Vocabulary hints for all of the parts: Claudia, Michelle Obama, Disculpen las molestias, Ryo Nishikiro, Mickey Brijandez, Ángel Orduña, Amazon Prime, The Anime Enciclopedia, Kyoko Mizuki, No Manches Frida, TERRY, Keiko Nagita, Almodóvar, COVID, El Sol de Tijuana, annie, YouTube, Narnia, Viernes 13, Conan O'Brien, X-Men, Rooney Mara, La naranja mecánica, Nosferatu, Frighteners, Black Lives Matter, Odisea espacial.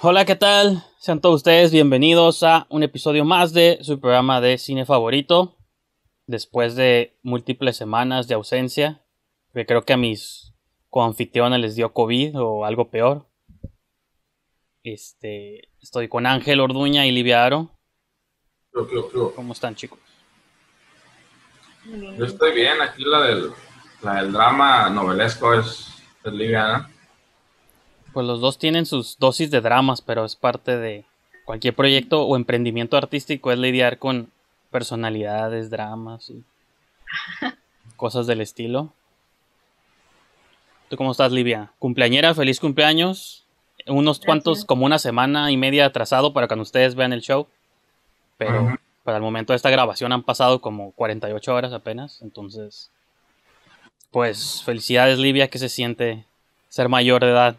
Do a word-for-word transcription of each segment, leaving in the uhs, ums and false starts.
Hola, ¿qué tal? Sean todos ustedes bienvenidos a un episodio más de su programa de cine favorito. Después de múltiples semanas de ausencia, porque creo que a mis coanfitriones les dio COVID o algo peor. Este, estoy con Ángel Orduña y Libia Haro. Yo, yo, yo. ¿Cómo están, chicos? Yo estoy bien, aquí la del, la del drama novelesco es, es Libia, ¿no? Pues los dos tienen sus dosis de dramas, pero es parte de cualquier proyecto o emprendimiento artístico, es lidiar con personalidades, dramas y cosas del estilo. ¿Tú cómo estás, Livia? Cumpleañera, feliz cumpleaños. Unos Gracias. Cuantos, como una semana y media atrasado para cuando ustedes vean el show. Pero uh-huh. para el momento de esta grabación han pasado como cuarenta y ocho horas apenas. Entonces, pues felicidades, Livia, que se siente ser mayor de edad.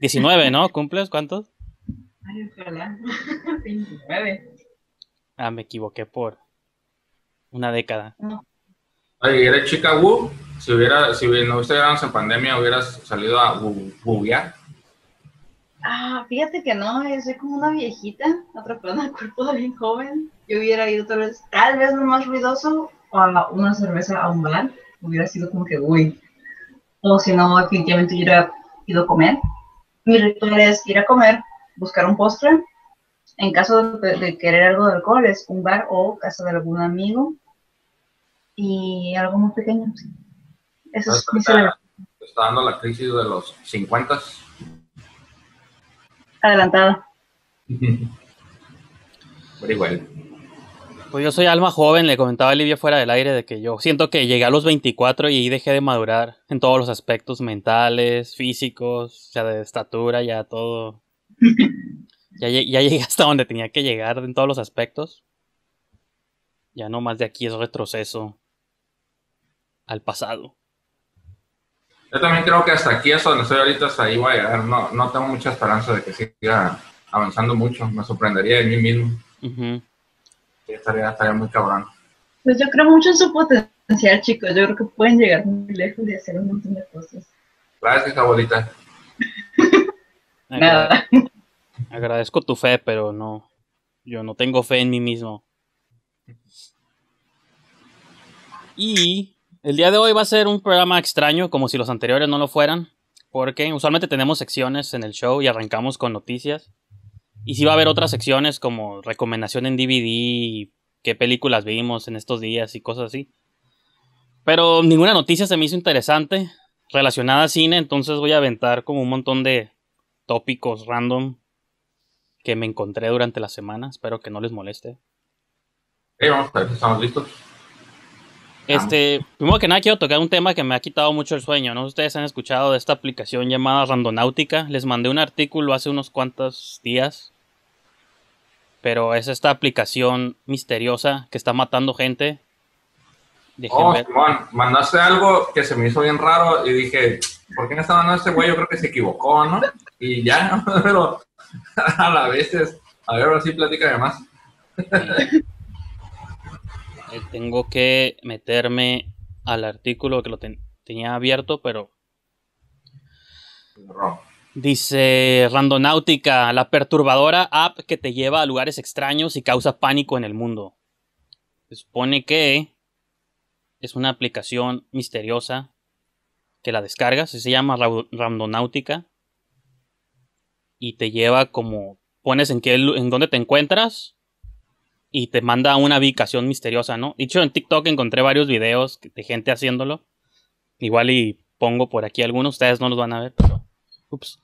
diecinueve, ¿no? ¿Cumples? ¿Cuántos? Ay, ojalá. veintinueve. Ah, me equivoqué por una década. No. Ay, ¿eres chica Wu? Si hubiera, si no estuviéramos en pandemia, ¿hubieras salido a buguear? Ah, fíjate que no, yo soy como una viejita, atrapada al cuerpo de bien joven. Yo hubiera ido tal vez, tal vez lo más ruidoso, o a una cerveza a un bar, hubiera sido como que, uy. O si no, definitivamente hubiera ido a comer. Mi ritual es ir a comer, buscar un postre. En caso de, de querer algo de alcohol, es un bar o casa de algún amigo. Y algo muy pequeño. Eso es mi celebración. ¿Está dando la crisis de los cincuenta? Adelantada. Pero igual. Pues yo soy alma joven, le comentaba a Livia fuera del aire de que yo siento que llegué a los veinticuatro y dejé de madurar en todos los aspectos mentales, físicos, o sea, de estatura, ya todo. ya, ya llegué hasta donde tenía que llegar en todos los aspectos. Ya no más de aquí es retroceso al pasado. Yo también creo que hasta aquí, hasta donde estoy ahorita, hasta ahí voy a llegar. No, no tengo mucha esperanza de que siga avanzando mucho. Me sorprendería de mí mismo. Uh-huh. Estaría, estaría muy cabrón. Pues yo creo mucho en su potencial, chicos. Yo creo que pueden llegar muy lejos y hacer un montón de cosas. Gracias, abuelita. Nada. Agradezco tu fe, pero no. Yo no tengo fe en mí mismo. Y el día de hoy va a ser un programa extraño, como si los anteriores no lo fueran. Porque usualmente tenemos secciones en el show y arrancamos con noticias. Y sí va a haber otras secciones como recomendación en D V D, qué películas vimos en estos días y cosas así. Pero ninguna noticia se me hizo interesante relacionada a cine, entonces voy a aventar como un montón de tópicos random que me encontré durante la semana. Espero que no les moleste. Hey, vamos a ver si estamos listos. Este, ah. Primero que nada quiero tocar un tema que me ha quitado mucho el sueño, ¿no? Ustedes han escuchado de esta aplicación llamada Randonautica. Les mandé un artículo hace unos cuantos días. Pero es esta aplicación misteriosa que está matando gente. Déjenme oh, ver. Man, mandaste algo que se me hizo bien raro y dije, ¿por qué me está mandando este güey? Yo creo que se equivocó, ¿no? Y ya, pero a la vez es, a ver, ahora sí, platícame más. Sí. Tengo que meterme al artículo que lo ten- tenía abierto, pero... No. Dice Randonautica, la perturbadora app que te lleva a lugares extraños y causa pánico en el mundo. Se supone que es una aplicación misteriosa que la descargas, se llama Ra- Randonautica y te lleva como pones en qué, en dónde te encuentras y te manda a una ubicación misteriosa, ¿no? Dicho, en TikTok encontré varios videos de gente haciéndolo. Igual y pongo por aquí algunos, ustedes no los van a ver, pero ups.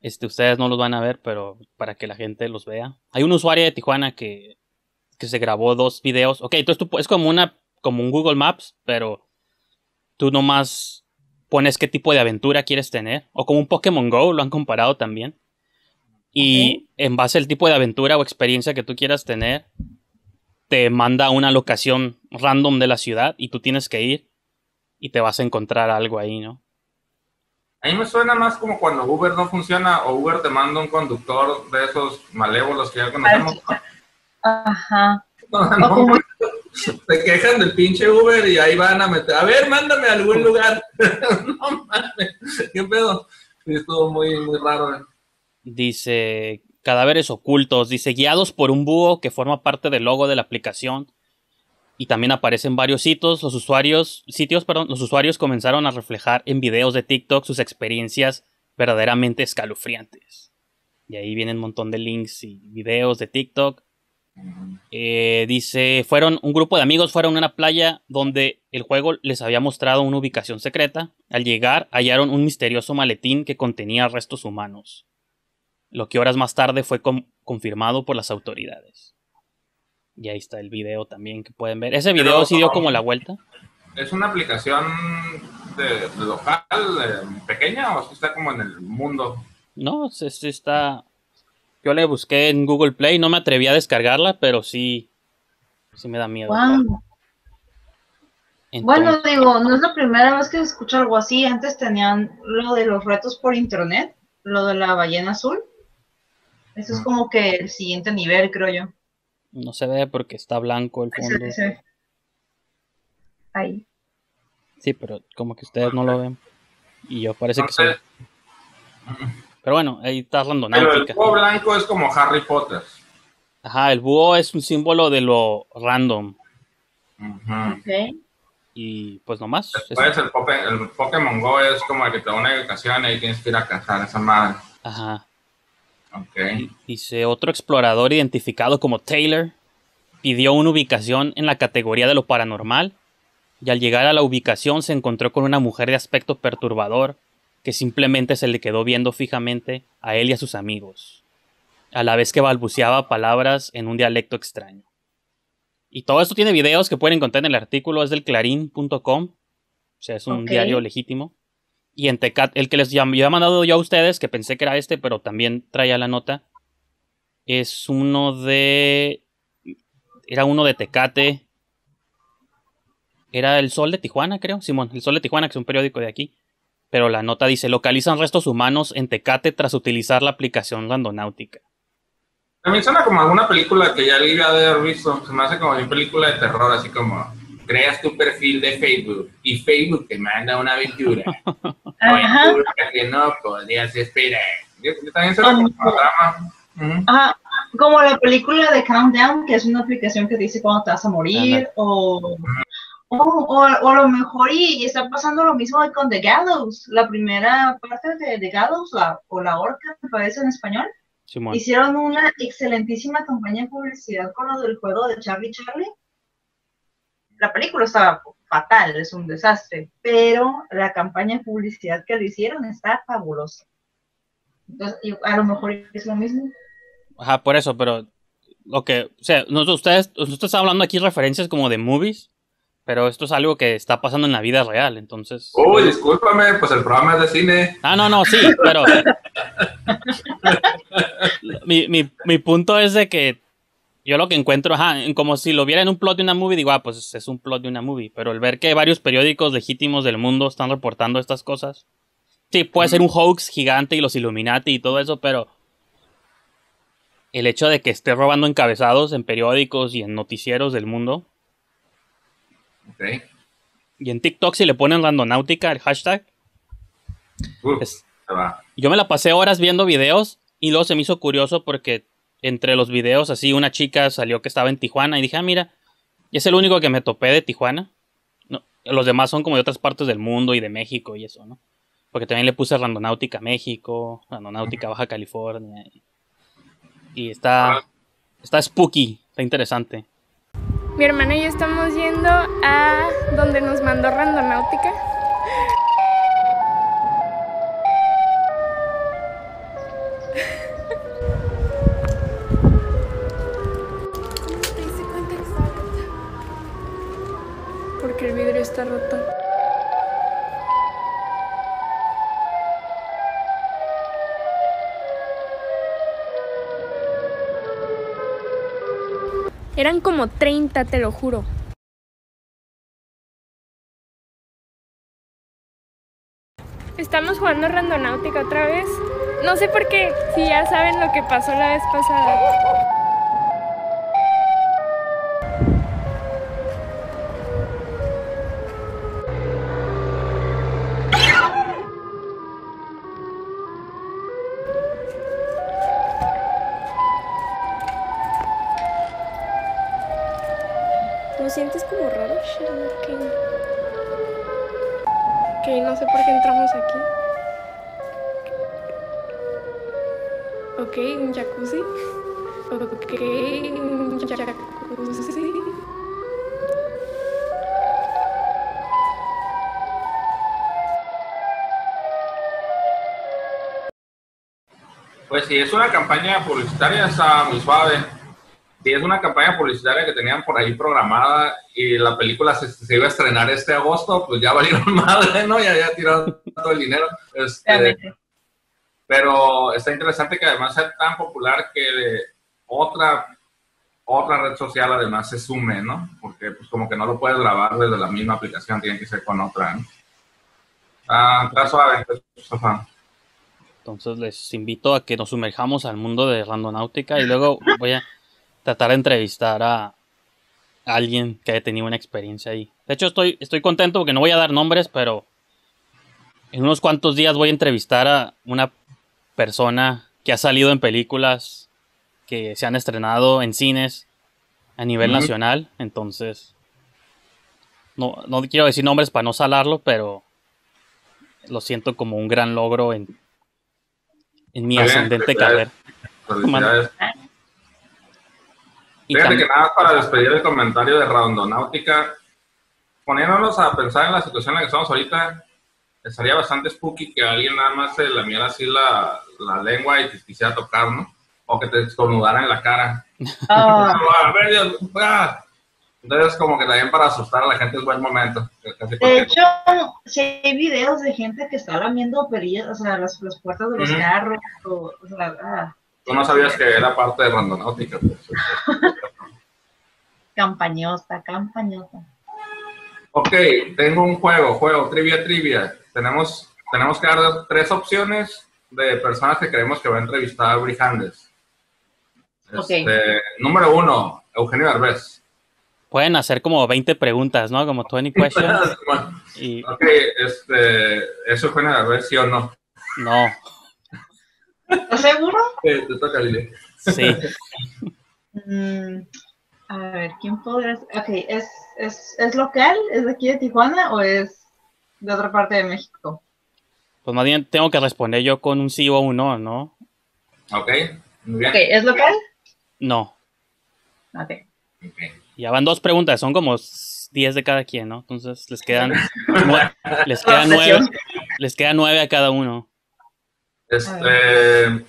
Este, ustedes no los van a ver, pero para que la gente los vea. Hay un usuario de Tijuana que, que se grabó dos videos. Ok, entonces tú, es como una como un Google Maps, pero tú nomás pones qué tipo de aventura quieres tener. O como un Pokémon Go, lo han comparado también. Y okay. En base al tipo de aventura o experiencia que tú quieras tener, te manda a una locación random de la ciudad y tú tienes que ir y te vas a encontrar algo ahí, ¿no? A mí me suena más como cuando Uber no funciona o Uber te manda un conductor de esos malévolos que ya conocemos. Ajá. No, no, como... Se quejan del pinche Uber y ahí van a meter. A ver, mándame a algún lugar. No mames, qué pedo. Y estuvo muy, muy raro. dice cadáveres ocultos, dice guiados por un búho que forma parte del logo de la aplicación. Y también aparecen varios sitios, los usuarios, sitios, perdón, los usuarios comenzaron a reflejar en videos de TikTok sus experiencias verdaderamente escalofriantes. Y ahí vienen un montón de links y videos de TikTok. Eh, dice, fueron un grupo de amigos fueron a una playa donde el juego les había mostrado una ubicación secreta. Al llegar, hallaron un misterioso maletín que contenía restos humanos. Lo que horas más tarde fue com- confirmado por las autoridades. Y ahí está el video también que pueden ver. Ese video Pero, sí dio como la vuelta. ¿Es una aplicación de, de local eh, pequeña o está como en el mundo? No, sí, sí está... Yo le busqué en Google Play, no me atreví a descargarla, pero sí, sí me da miedo. Wow. Entonces, bueno, digo, no es la primera vez que escucho algo así. Antes tenían lo de los retos por internet, lo de la ballena azul. Eso es como que el siguiente nivel, creo yo. No se ve porque está blanco el fondo. Sí, sí, sí. Ahí. Sí, pero como que ustedes no lo ven. Y yo parece que soy... Pero bueno, ahí está Randonautica. Pero el búho blanco es como Harry Potter. Ajá, el búho es un símbolo de lo random. Uh-huh. Okay. Y pues nomás. Después el, Pope, el Pokémon Go es como el que te da una educación y tienes que ir a cazar esa madre. Ajá. Ok. Dice, otro explorador identificado como Taylor pidió una ubicación en la categoría de lo paranormal y al llegar a la ubicación se encontró con una mujer de aspecto perturbador que simplemente se le quedó viendo fijamente a él y a sus amigos, a la vez que balbuceaba palabras en un dialecto extraño. Y todo esto tiene videos que pueden encontrar en el artículo, es del clarín punto com, o sea, es un okay. diario legítimo. Y en Tecat, el que les había mandado yo a ustedes, que pensé que era este, pero también traía la nota, es uno de... era uno de Tecate, era El Sol de Tijuana, creo, Simón, El Sol de Tijuana, que es un periódico de aquí. Pero la nota dice, localizan restos humanos en Tecate tras utilizar la aplicación Randonautica. También suena como alguna película que ya Libia debe haber visto. Se me hace como una película de terror, así como, creas tu perfil de Facebook y Facebook te manda una aventura. Una aventura que no podías esperar. Yo, yo también suena como un drama. Uh-huh. Ajá, como la película de Countdown, que es una aplicación que te dice cuándo te vas a morir, uh-huh. o... Oh, o, o a lo mejor y, y está pasando lo mismo con The Gallows, la primera parte de The Gallows, la, o la horca, me parece en español. Simón. Hicieron una excelentísima campaña de publicidad con lo del juego de Charlie Charlie. La película estaba fatal, es un desastre, pero la campaña de publicidad que le hicieron está fabulosa. Entonces, a lo mejor es lo mismo. Ajá, por eso, pero ok, o sea, nosotros, ustedes, ustedes están hablando aquí referencias como de movies. Pero esto es algo que está pasando en la vida real, entonces... Uy, pues... discúlpame, pues el programa es de cine. Ah, no, no, sí, pero... mi, mi, mi punto es de que yo lo que encuentro, ajá, como si lo viera en un plot de una movie, digo, ah, pues es un plot de una movie. Pero el ver que varios periódicos legítimos del mundo están reportando estas cosas... Sí, puede mm-hmm. ser un hoax gigante y los Illuminati y todo eso, pero... El hecho de que esté robando encabezados en periódicos y en noticieros del mundo... Okay. Y en TikTok si le ponen Randonautica el hashtag uh, es, yo me la pasé horas viendo videos y luego se me hizo curioso porque entre los videos así una chica salió que estaba en Tijuana y dije, ah mira, y es el único que me topé de Tijuana, no, los demás son como de otras partes del mundo y de México y eso, ¿no? Porque también le puse Randonautica México, Randonautica uh-huh. Baja California y, y está uh-huh. está spooky, está interesante. Mi hermana y yo estamos yendo a donde nos mandó Randonautica. Hice cuenta exacta. Porque el vidrio está roto. Eran como treinta, te lo juro. Estamos jugando Randonautica otra vez. No sé por qué, si ya saben lo que pasó la vez pasada. sientes como raro, Sherlock Kane. Ok, no sé por qué entramos aquí. Ok, un jacuzzi. Ok, un jacuzzi. Pues si es una campaña publicitaria, está muy suave. Si es una campaña publicitaria que tenían por ahí programada y la película se, se iba a estrenar este agosto, pues ya valieron madre, ¿no? Ya había tirado todo el dinero. Este, pero está interesante que además sea tan popular que otra, otra red social además se sume, ¿no? Porque pues como que no lo puedes grabar desde la misma aplicación, tiene que ser con otra, ¿no? Ah, está suave. Está Entonces les invito a que nos sumerjamos al mundo de Randonautica y luego voy a tratar de entrevistar a alguien que haya tenido una experiencia ahí. De hecho estoy, estoy contento porque no voy a dar nombres, pero en unos cuantos días voy a entrevistar a una persona que ha salido en películas que se han estrenado en cines a nivel mm-hmm. nacional. Entonces no, no quiero decir nombres para no salarlo, pero lo siento como un gran logro en... en mi ascendente carrera. Felicidades. Fíjate que nada, para despedir el comentario de Randonautica, poniéndonos a pensar en la situación en la que estamos ahorita, estaría bastante spooky que alguien nada más se lamiera así la, la lengua y te quisiera tocar, ¿no? O que te estornudara en la cara. Entonces, como que también para asustar a la gente es buen momento. De hecho, si hay videos de gente que está lamiendo perillas, o sea, las, las puertas de los uh-huh. carros, o, o sea, ah. Tú no sabías que era parte de Randonautica. Pues, campañosa, campañosa. Ok, tengo un juego, juego, trivia, trivia. Tenemos, tenemos que dar tres opciones de personas que creemos que va a entrevistar a Brijandez. Este, okay. Número uno, Eugenio Derbez. Pueden hacer como veinte preguntas, ¿no? Como veinte questions. Y... ok, este, ¿eso fue una vez, sí o no? No. ¿Estás seguro? Sí, te toca, Lili. Sí. mm, a ver, ¿quién podrá...? Ok, ¿es, es, ¿es local? ¿Es de aquí de Tijuana o es de otra parte de México? Pues más bien tengo que responder yo con un sí o un no, ¿no? Ok, muy bien. Ok, ¿es local? No. Ok. Ok. Ya van dos preguntas, son como diez de cada quien, ¿no? Entonces les quedan les quedan nueve, les quedan nueve a cada uno. Este,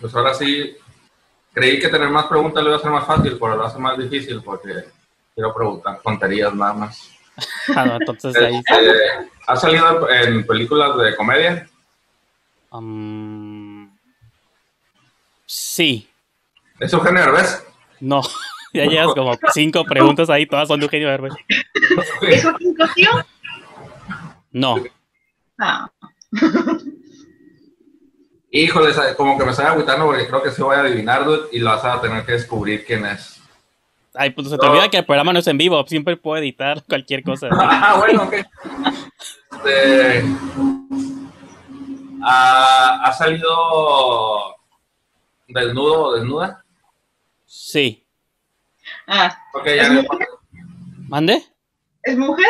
pues ahora sí, creí que tener más preguntas lo iba a hacer más fácil, pero lo hace más difícil porque quiero preguntar tonterías nada más. Ah, no, entonces ahí. Este, ¿has salido en películas de comedia? Um, sí. ¿Es Eugenio Derbez? No. Ya llevas como cinco preguntas ahí, todas son de Eugenio Derbez. ¿Es Joaquín Cosío? No. Ah. Híjole, como que me estoy agüitando porque creo que sí voy a adivinar, dude, y lo vas a tener que descubrir quién es. Ay, pues se te olvida que el programa no es en vivo, siempre puedo editar cualquier cosa, ¿no? Ah, bueno, ok. Este, ¿ha, ¿Ha salido desnudo o desnuda? Sí. Ah, okay, ya me... ¿Mande? ¿Es mujer?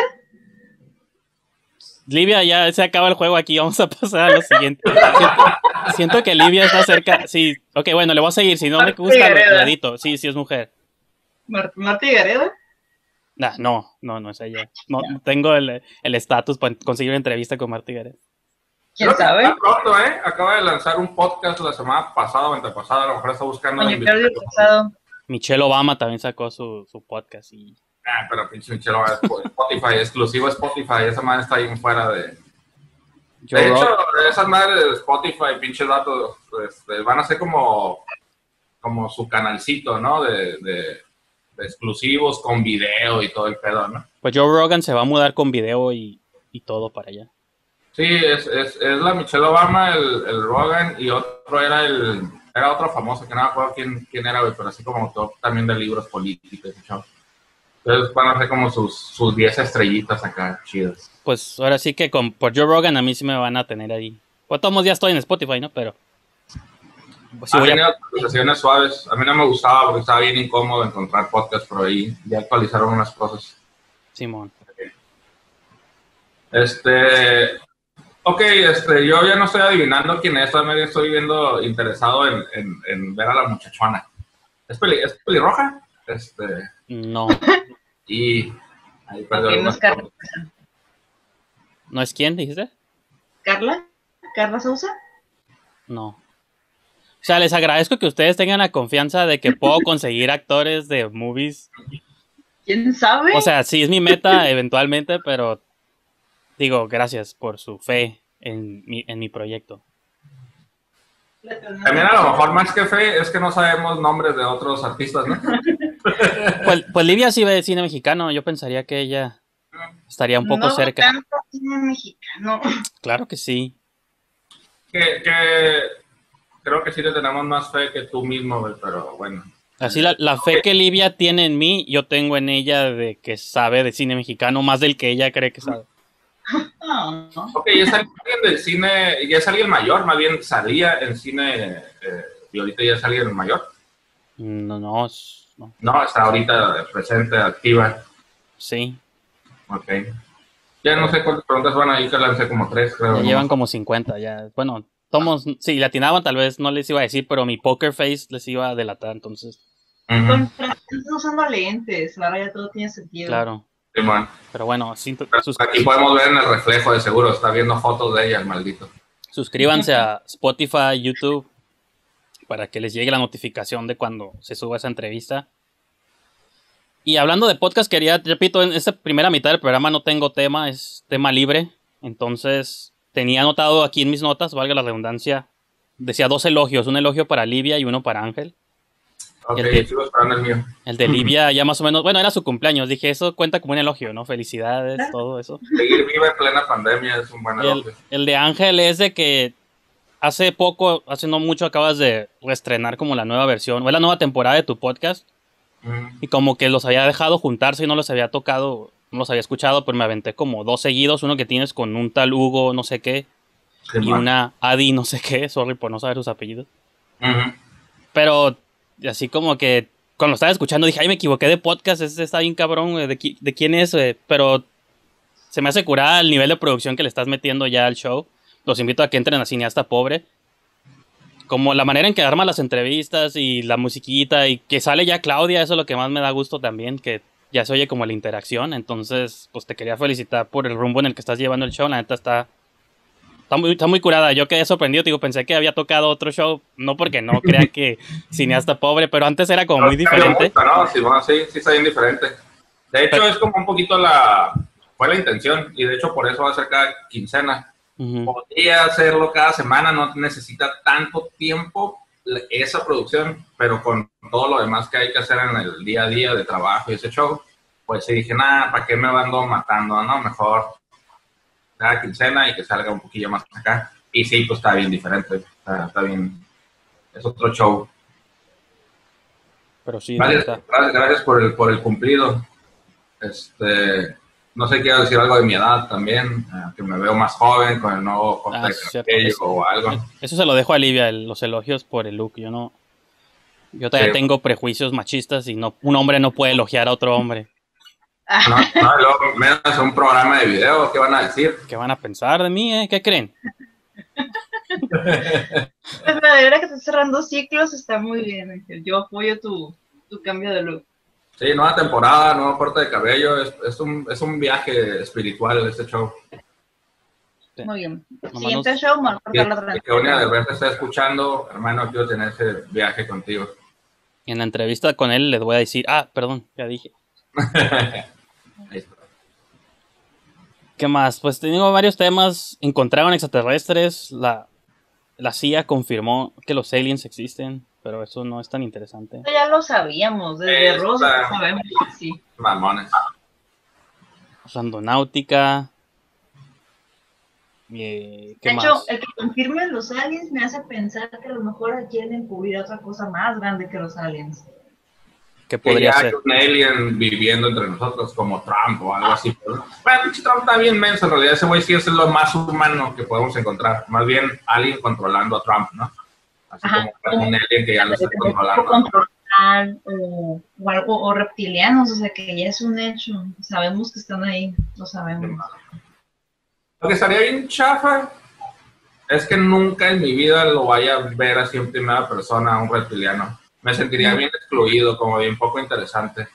Libia, ya se acaba el juego aquí, vamos a pasar a lo siguiente. Siento, siento que Libia está cerca. Sí, ok, bueno, le voy a seguir, si no Martha me gusta lo edito. Sí, sí es mujer. ¿Mart- ¿Martha Higareda? Nah, no, no, no es ella. No, no tengo el estatus el para conseguir una entrevista con Martha Higareda. ¿Quién Creo sabe? Pronto, ¿eh? Acaba de lanzar un podcast la semana pasada o antepasada, a lo mejor está buscando Oye, la invitación. Michelle Obama también sacó su, su podcast y... Ah, pero pinche Michelle Obama es Spotify, exclusivo Spotify, esa madre está ahí fuera de... Joe de hecho, Rogan. Esas madres de Spotify, pinche datos, este, van a ser como, como su canalcito, ¿no? De, de, de exclusivos con video y todo el pedo, ¿no? Pues Joe Rogan se va a mudar con video y, y todo para allá. Sí, es, es, es la Michelle Obama, el, el Rogan y otro era el... Era otro famoso, que no me acuerdo quién, quién era, pero así como todo, también de libros políticos. ¿No? Entonces van a hacer como sus, sus diez estrellitas acá, chidas. Pues ahora sí que con, por Joe Rogan a mí sí me van a tener ahí. Pues todos los días estoy en Spotify, ¿no? Pero... Pues sí, a, voy mí a... conversaciones suaves. A mí no me gustaba porque estaba bien incómodo encontrar podcast por ahí. Ya actualizaron unas cosas. Simón. Este... Ok, este, yo ya no estoy adivinando quién es, también estoy viendo interesado en, en, en ver a la muchachona. ¿Es, peli, es pelirroja? Este... No. Y... Ahí no, es Carla. ¿No es quién, dijiste? ¿Carla? ¿Carla Sousa? No. O sea, les agradezco que ustedes tengan la confianza de que puedo conseguir actores de movies. ¿Quién sabe? O sea, sí es mi meta eventualmente, pero... Digo, gracias por su fe en mi, en mi proyecto. También a lo mejor más que fe es que no sabemos nombres de otros artistas, ¿no? Pues, pues Livia sí ve cine mexicano. Yo pensaría que ella estaría un poco no cerca. Tanto cine mexicano. Claro que sí. Que, que creo que sí le tenemos más fe que tú mismo, pero bueno. Así la, la fe que Livia tiene en mí, yo tengo en ella de que sabe de cine mexicano más del que ella cree que sabe. No, no. Ok, ya es alguien del cine, ya es alguien mayor, más bien salía en cine, eh, y ahorita ya es alguien mayor. No, no, no. No, está ahorita presente, activa. Sí. Ok. Ya no sé cuántas preguntas van ahí, que lancé como tres, creo. Ya llevan como cincuenta, ya. Bueno, tomos, si le atinaban tal vez no les iba a decir, pero mi poker face les iba a delatar, entonces. Uh-huh. No son valientes, ahora ya todo tiene sentido. Claro. Sí, bueno. Pero bueno, sin sus... aquí podemos ver en el reflejo de seguro, está viendo fotos de ella el maldito. Suscríbanse a Spotify, YouTube, para que les llegue la notificación de cuando se suba esa entrevista. Y hablando de podcast, quería, repito, en esta primera mitad del programa no tengo tema, es tema libre. Entonces tenía anotado aquí en mis notas, valga la redundancia, decía dos elogios, un elogio para Livia y uno para Ángel. Okay, el, de, el, mío. el de Libia ya más o menos, bueno, era su cumpleaños, dije, eso cuenta como un elogio, ¿no? Felicidades, todo eso. Seguir viva en plena pandemia es un buen elogio. El, el de Ángel es de que hace poco, hace no mucho, acabas de reestrenar como la nueva versión, o es la nueva temporada de tu podcast, mm. y como que los había dejado juntarse y no los había tocado, no los había escuchado, pero me aventé como dos seguidos, uno que tienes con un tal Hugo, no sé qué, qué y mal. Una Adi, no sé qué, sorry por no saber sus apellidos. Mm-hmm. Pero... así como que cuando estaba escuchando dije, ay, me equivoqué de podcast, este está bien cabrón, ¿de, qui- de quién es? Wey? Pero se me hace curada el nivel de producción que le estás metiendo ya al show. Los invito a que entren a Cineasta Pobre. Como la manera en que arma las entrevistas y la musiquita y que sale ya Claudia, eso es lo que más me da gusto también, que ya se oye como la interacción. Entonces, pues te quería felicitar por el rumbo en el que estás llevando el show, la neta está... Está muy, está muy curada, yo quedé sorprendido, digo, pensé que había tocado otro show, no porque no crea que Cineasta Pobre, pero antes era como no, muy diferente. Gusta, no, sí, bueno, sí, sí está bien diferente. De hecho, pero, es como un poquito la, fue la intención, y de hecho por eso va a ser cada quincena. Uh-huh. Podría hacerlo cada semana, no necesita tanto tiempo esa producción, pero con todo lo demás que hay que hacer en el día a día de trabajo y ese show, pues sí dije, nada, ¿para qué me ando matando? No, mejor... cada quincena y que salga un poquillo más acá. Y sí, pues está bien diferente. Está, está bien. Es otro show. Pero sí. Gracias, no gracias por, el, por el cumplido. Este, no sé, quiero decir algo de mi edad también. Eh, que me veo más joven con el nuevo corte ah, de cabello eso, o algo. Eso se lo dejo a Livia, el, los elogios por el look. Yo no... Yo todavía sí. tengo prejuicios machistas y no, un hombre no puede elogiar a otro hombre. No, no, luego menos un programa de video, ¿qué van a decir? ¿Qué van a pensar de mí, eh? ¿Qué creen? Pues la verdad que estás cerrando ciclos está muy bien, Ángel. Yo apoyo tu, tu cambio de look. Sí, nueva temporada, nuevo corte de cabello, es, es, un, es un viaje espiritual este show. Muy bien. Siguiente sí, show, vamos a cortar la otra. Que Eugenio Derbez está escuchando, hermano, quiero tener ese viaje contigo. En la entrevista con él les voy a decir, ah, perdón, ya dije. ¿Qué más? Pues tengo varios temas. Encontraron extraterrestres. La, la C I A confirmó que los aliens existen, pero eso no es tan interesante. Ya lo sabíamos, desde Esta... Rosa sabemos que sí. Mamones. Randonautica. ¿Qué de hecho, más? El que confirme los aliens me hace pensar que a lo mejor quieren cubrir otra cosa más grande que los aliens. Que podría que ya ser. Hay un alien viviendo entre nosotros como Trump o algo así. Bueno, Trump está bien menso, en realidad ese güey sí es lo más humano que podemos encontrar. Más bien alguien controlando a Trump, ¿no? Así ajá, como un alien que ya no se controla. O, o algo, o reptilianos, o sea, que ya es un hecho. Sabemos que están ahí, lo sabemos. Lo que estaría bien chafa es que nunca en mi vida lo vaya a ver así en primera persona, un reptiliano. Me sentiría bien excluido, como bien poco interesante.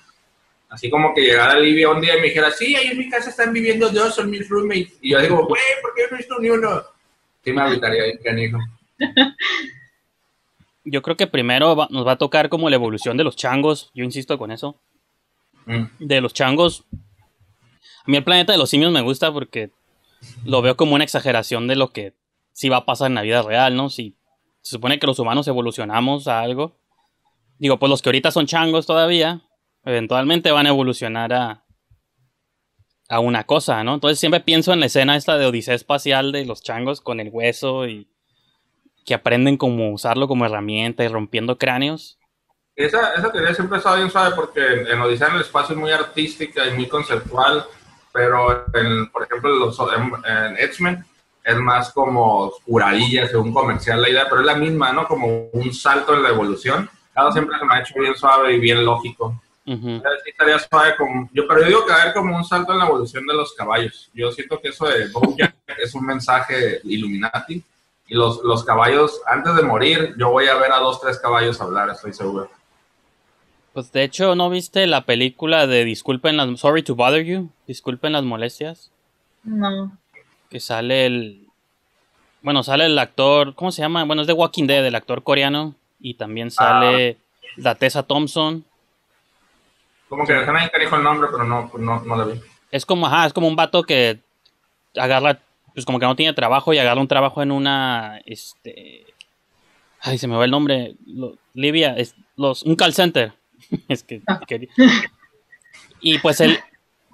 Así como que llegara a Libia un día y me dijera, sí, ahí en mi casa están viviendo dos, son mis roommates. Y yo digo, güey, ¿por qué no he visto ni uno? Sí me habitaría bien, canijo. Yo creo que primero va, nos va a tocar como la evolución de los changos. Yo insisto con eso. Mm. De los changos. A mí el planeta de los simios me gusta porque lo veo como una exageración de lo que sí va a pasar en la vida real, ¿no? Si se supone que los humanos evolucionamos a algo. Digo, pues los que ahorita son changos todavía, eventualmente van a evolucionar a, a una cosa, ¿no? Entonces siempre pienso en la escena esta de Odisea Espacial de los changos con el hueso y que aprenden cómo usarlo como herramienta y rompiendo cráneos. Esa, esa teoría siempre ha estado bien suave porque en, en Odisea en el espacio es muy artística y muy conceptual, pero en, por ejemplo los, en, en X-Men es más como oscuradilla, según comercial la idea, pero es la misma, ¿no? Como un salto en la evolución. Claro, siempre se me ha hecho bien suave y bien lógico. Uh-huh. Sí, estaría suave como, yo, pero yo digo que va a haber como un salto en la evolución de los caballos. Yo siento que eso de Bojack es un mensaje Illuminati. Y los, los caballos, antes de morir, yo voy a ver a dos, tres caballos hablar, estoy seguro. Pues de hecho, ¿no viste la película de Disculpen las... Sorry to bother you, Disculpen las molestias? No. Que sale el... Bueno, sale el actor... ¿Cómo se llama? Bueno, es de Walking Dead, el actor coreano. Y también sale ah. la Tessa Thompson. Como que dejan ahí que dijo el nombre, pero no, no, no la vi. Es como, ajá, es como un vato que agarra... Pues como que no tiene trabajo y agarra un trabajo en una, este, ay, se me va el nombre, lo, Libia, es, los, un call center, es que, que, y pues él,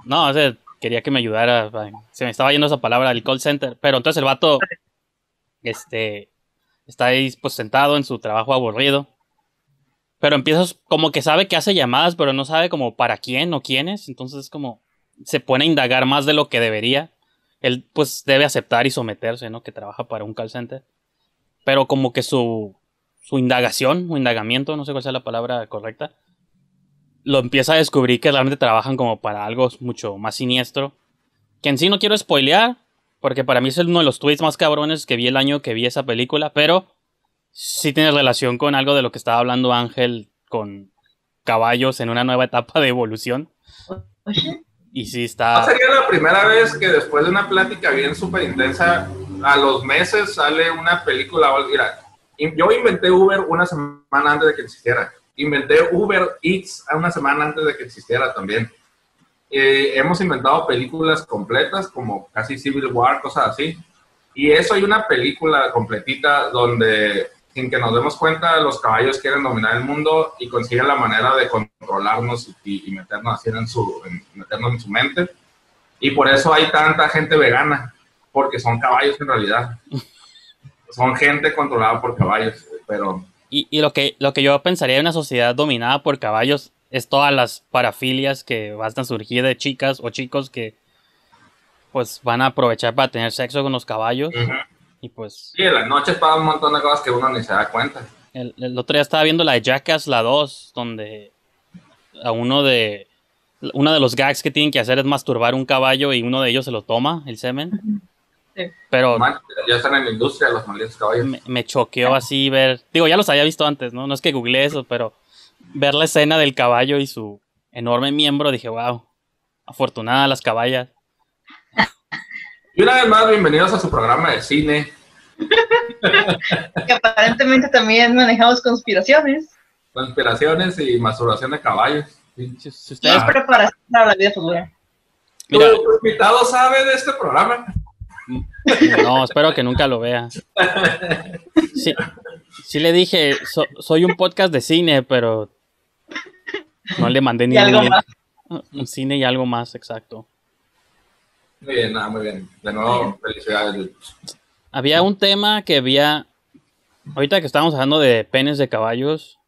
no, o sea, quería que me ayudara, se me estaba yendo esa palabra, el call center, pero entonces el vato, este, está ahí pues sentado en su trabajo aburrido, pero empieza como que sabe que hace llamadas, pero no sabe como para quién o quiénes, entonces como se pone a indagar más de lo que debería. Él, pues, debe aceptar y someterse, ¿no? Que trabaja para un call center. Pero como que su, su indagación, o indagamiento, no sé cuál sea la palabra correcta, lo empieza a descubrir que realmente trabajan como para algo mucho más siniestro. Que en sí no quiero spoilear, porque para mí es uno de los tweets más cabrones que vi el año que vi esa película, pero sí tiene relación con algo de lo que estaba hablando Ángel con caballos en una nueva etapa de evolución. ¿Oye? Y sí está... Sería la primera vez que después de una plática bien súper intensa, a los meses sale una película. Mira, yo inventé Uber una semana antes de que existiera. Inventé Uber Eats una semana antes de que existiera también. Eh, hemos inventado películas completas, como casi Civil War, cosas así. Y eso hay una película completita donde, sin que nos demos cuenta, los caballos quieren dominar el mundo y consiguen la manera de controlarnos y, y meternos así en su, en, meternos en su mente. Y por eso hay tanta gente vegana, porque son caballos en realidad. Son gente controlada por caballos, pero... Y, y lo, que, lo que yo pensaría de una sociedad dominada por caballos es todas las parafilias que van a surgir de chicas o chicos que pues van a aprovechar para tener sexo con los caballos. Uh-huh. Y pues... Sí, en las noches pasa un montón de cosas que uno ni se da cuenta. El, el otro día estaba viendo la de Jackass, la dos, donde a uno de... Uno de los gags que tienen que hacer es masturbar un caballo y uno de ellos se lo toma, el semen. Sí. Pero... Man, ya están en la industria los malditos caballos. Me, me choqueó así ver... Digo, ya los había visto antes, ¿no? No es que googleé eso, pero... Ver la escena del caballo y su enorme miembro, dije, wow, afortunada las caballas. Y una vez más, bienvenidos a su programa de cine. Que aparentemente también manejamos conspiraciones. Conspiraciones y masturbación de caballos. Si, si usted... Es preparación para la vida futura. ¿Tu invitado sabe de este programa? No, espero que nunca lo vea. Sí, sí le dije, so, soy un podcast de cine, pero no le mandé ni algo más. Un cine y algo más, exacto. Muy bien, nada, muy bien. De nuevo, felicidades. Había un tema que había... Ahorita que estábamos hablando de penes de caballos,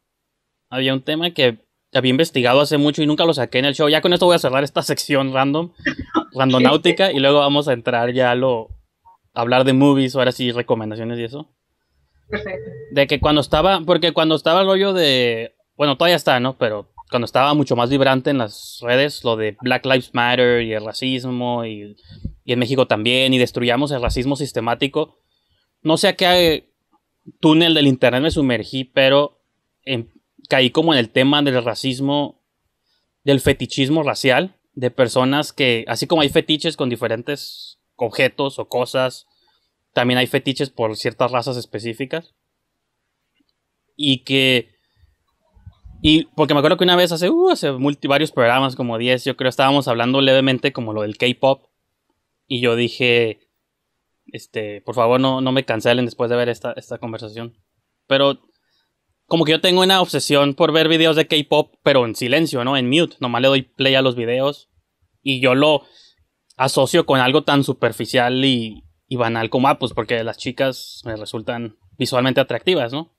había un tema que había investigado hace mucho y nunca lo saqué en el show. Ya con esto voy a cerrar esta sección random, randonáutica, y luego vamos a entrar ya a lo... A hablar de movies, ahora sí, recomendaciones y eso. Perfecto. De que cuando estaba, porque cuando estaba el rollo de, bueno, todavía está, ¿no? Pero cuando estaba mucho más vibrante en las redes, lo de Black Lives Matter y el racismo, y, y en México también, y destruyamos el racismo sistemático. No sé a qué túnel del internet me sumergí, pero en, caí como en el tema del racismo, del fetichismo racial, de personas que, así como hay fetiches con diferentes objetos o cosas, también hay fetiches por ciertas razas específicas. Y que... Y porque me acuerdo que una vez hace, uh, hace multi, varios programas, como diez, yo creo, estábamos hablando levemente como lo del K-pop. Y yo dije, este, por favor no, no me cancelen después de ver esta, esta conversación. Pero como que yo tengo una obsesión por ver videos de K-pop, pero en silencio, ¿no? En mute. Nomás le doy play a los videos. Y yo lo asocio con algo tan superficial y, y banal como, ah, pues porque las chicas me resultan visualmente atractivas, ¿no?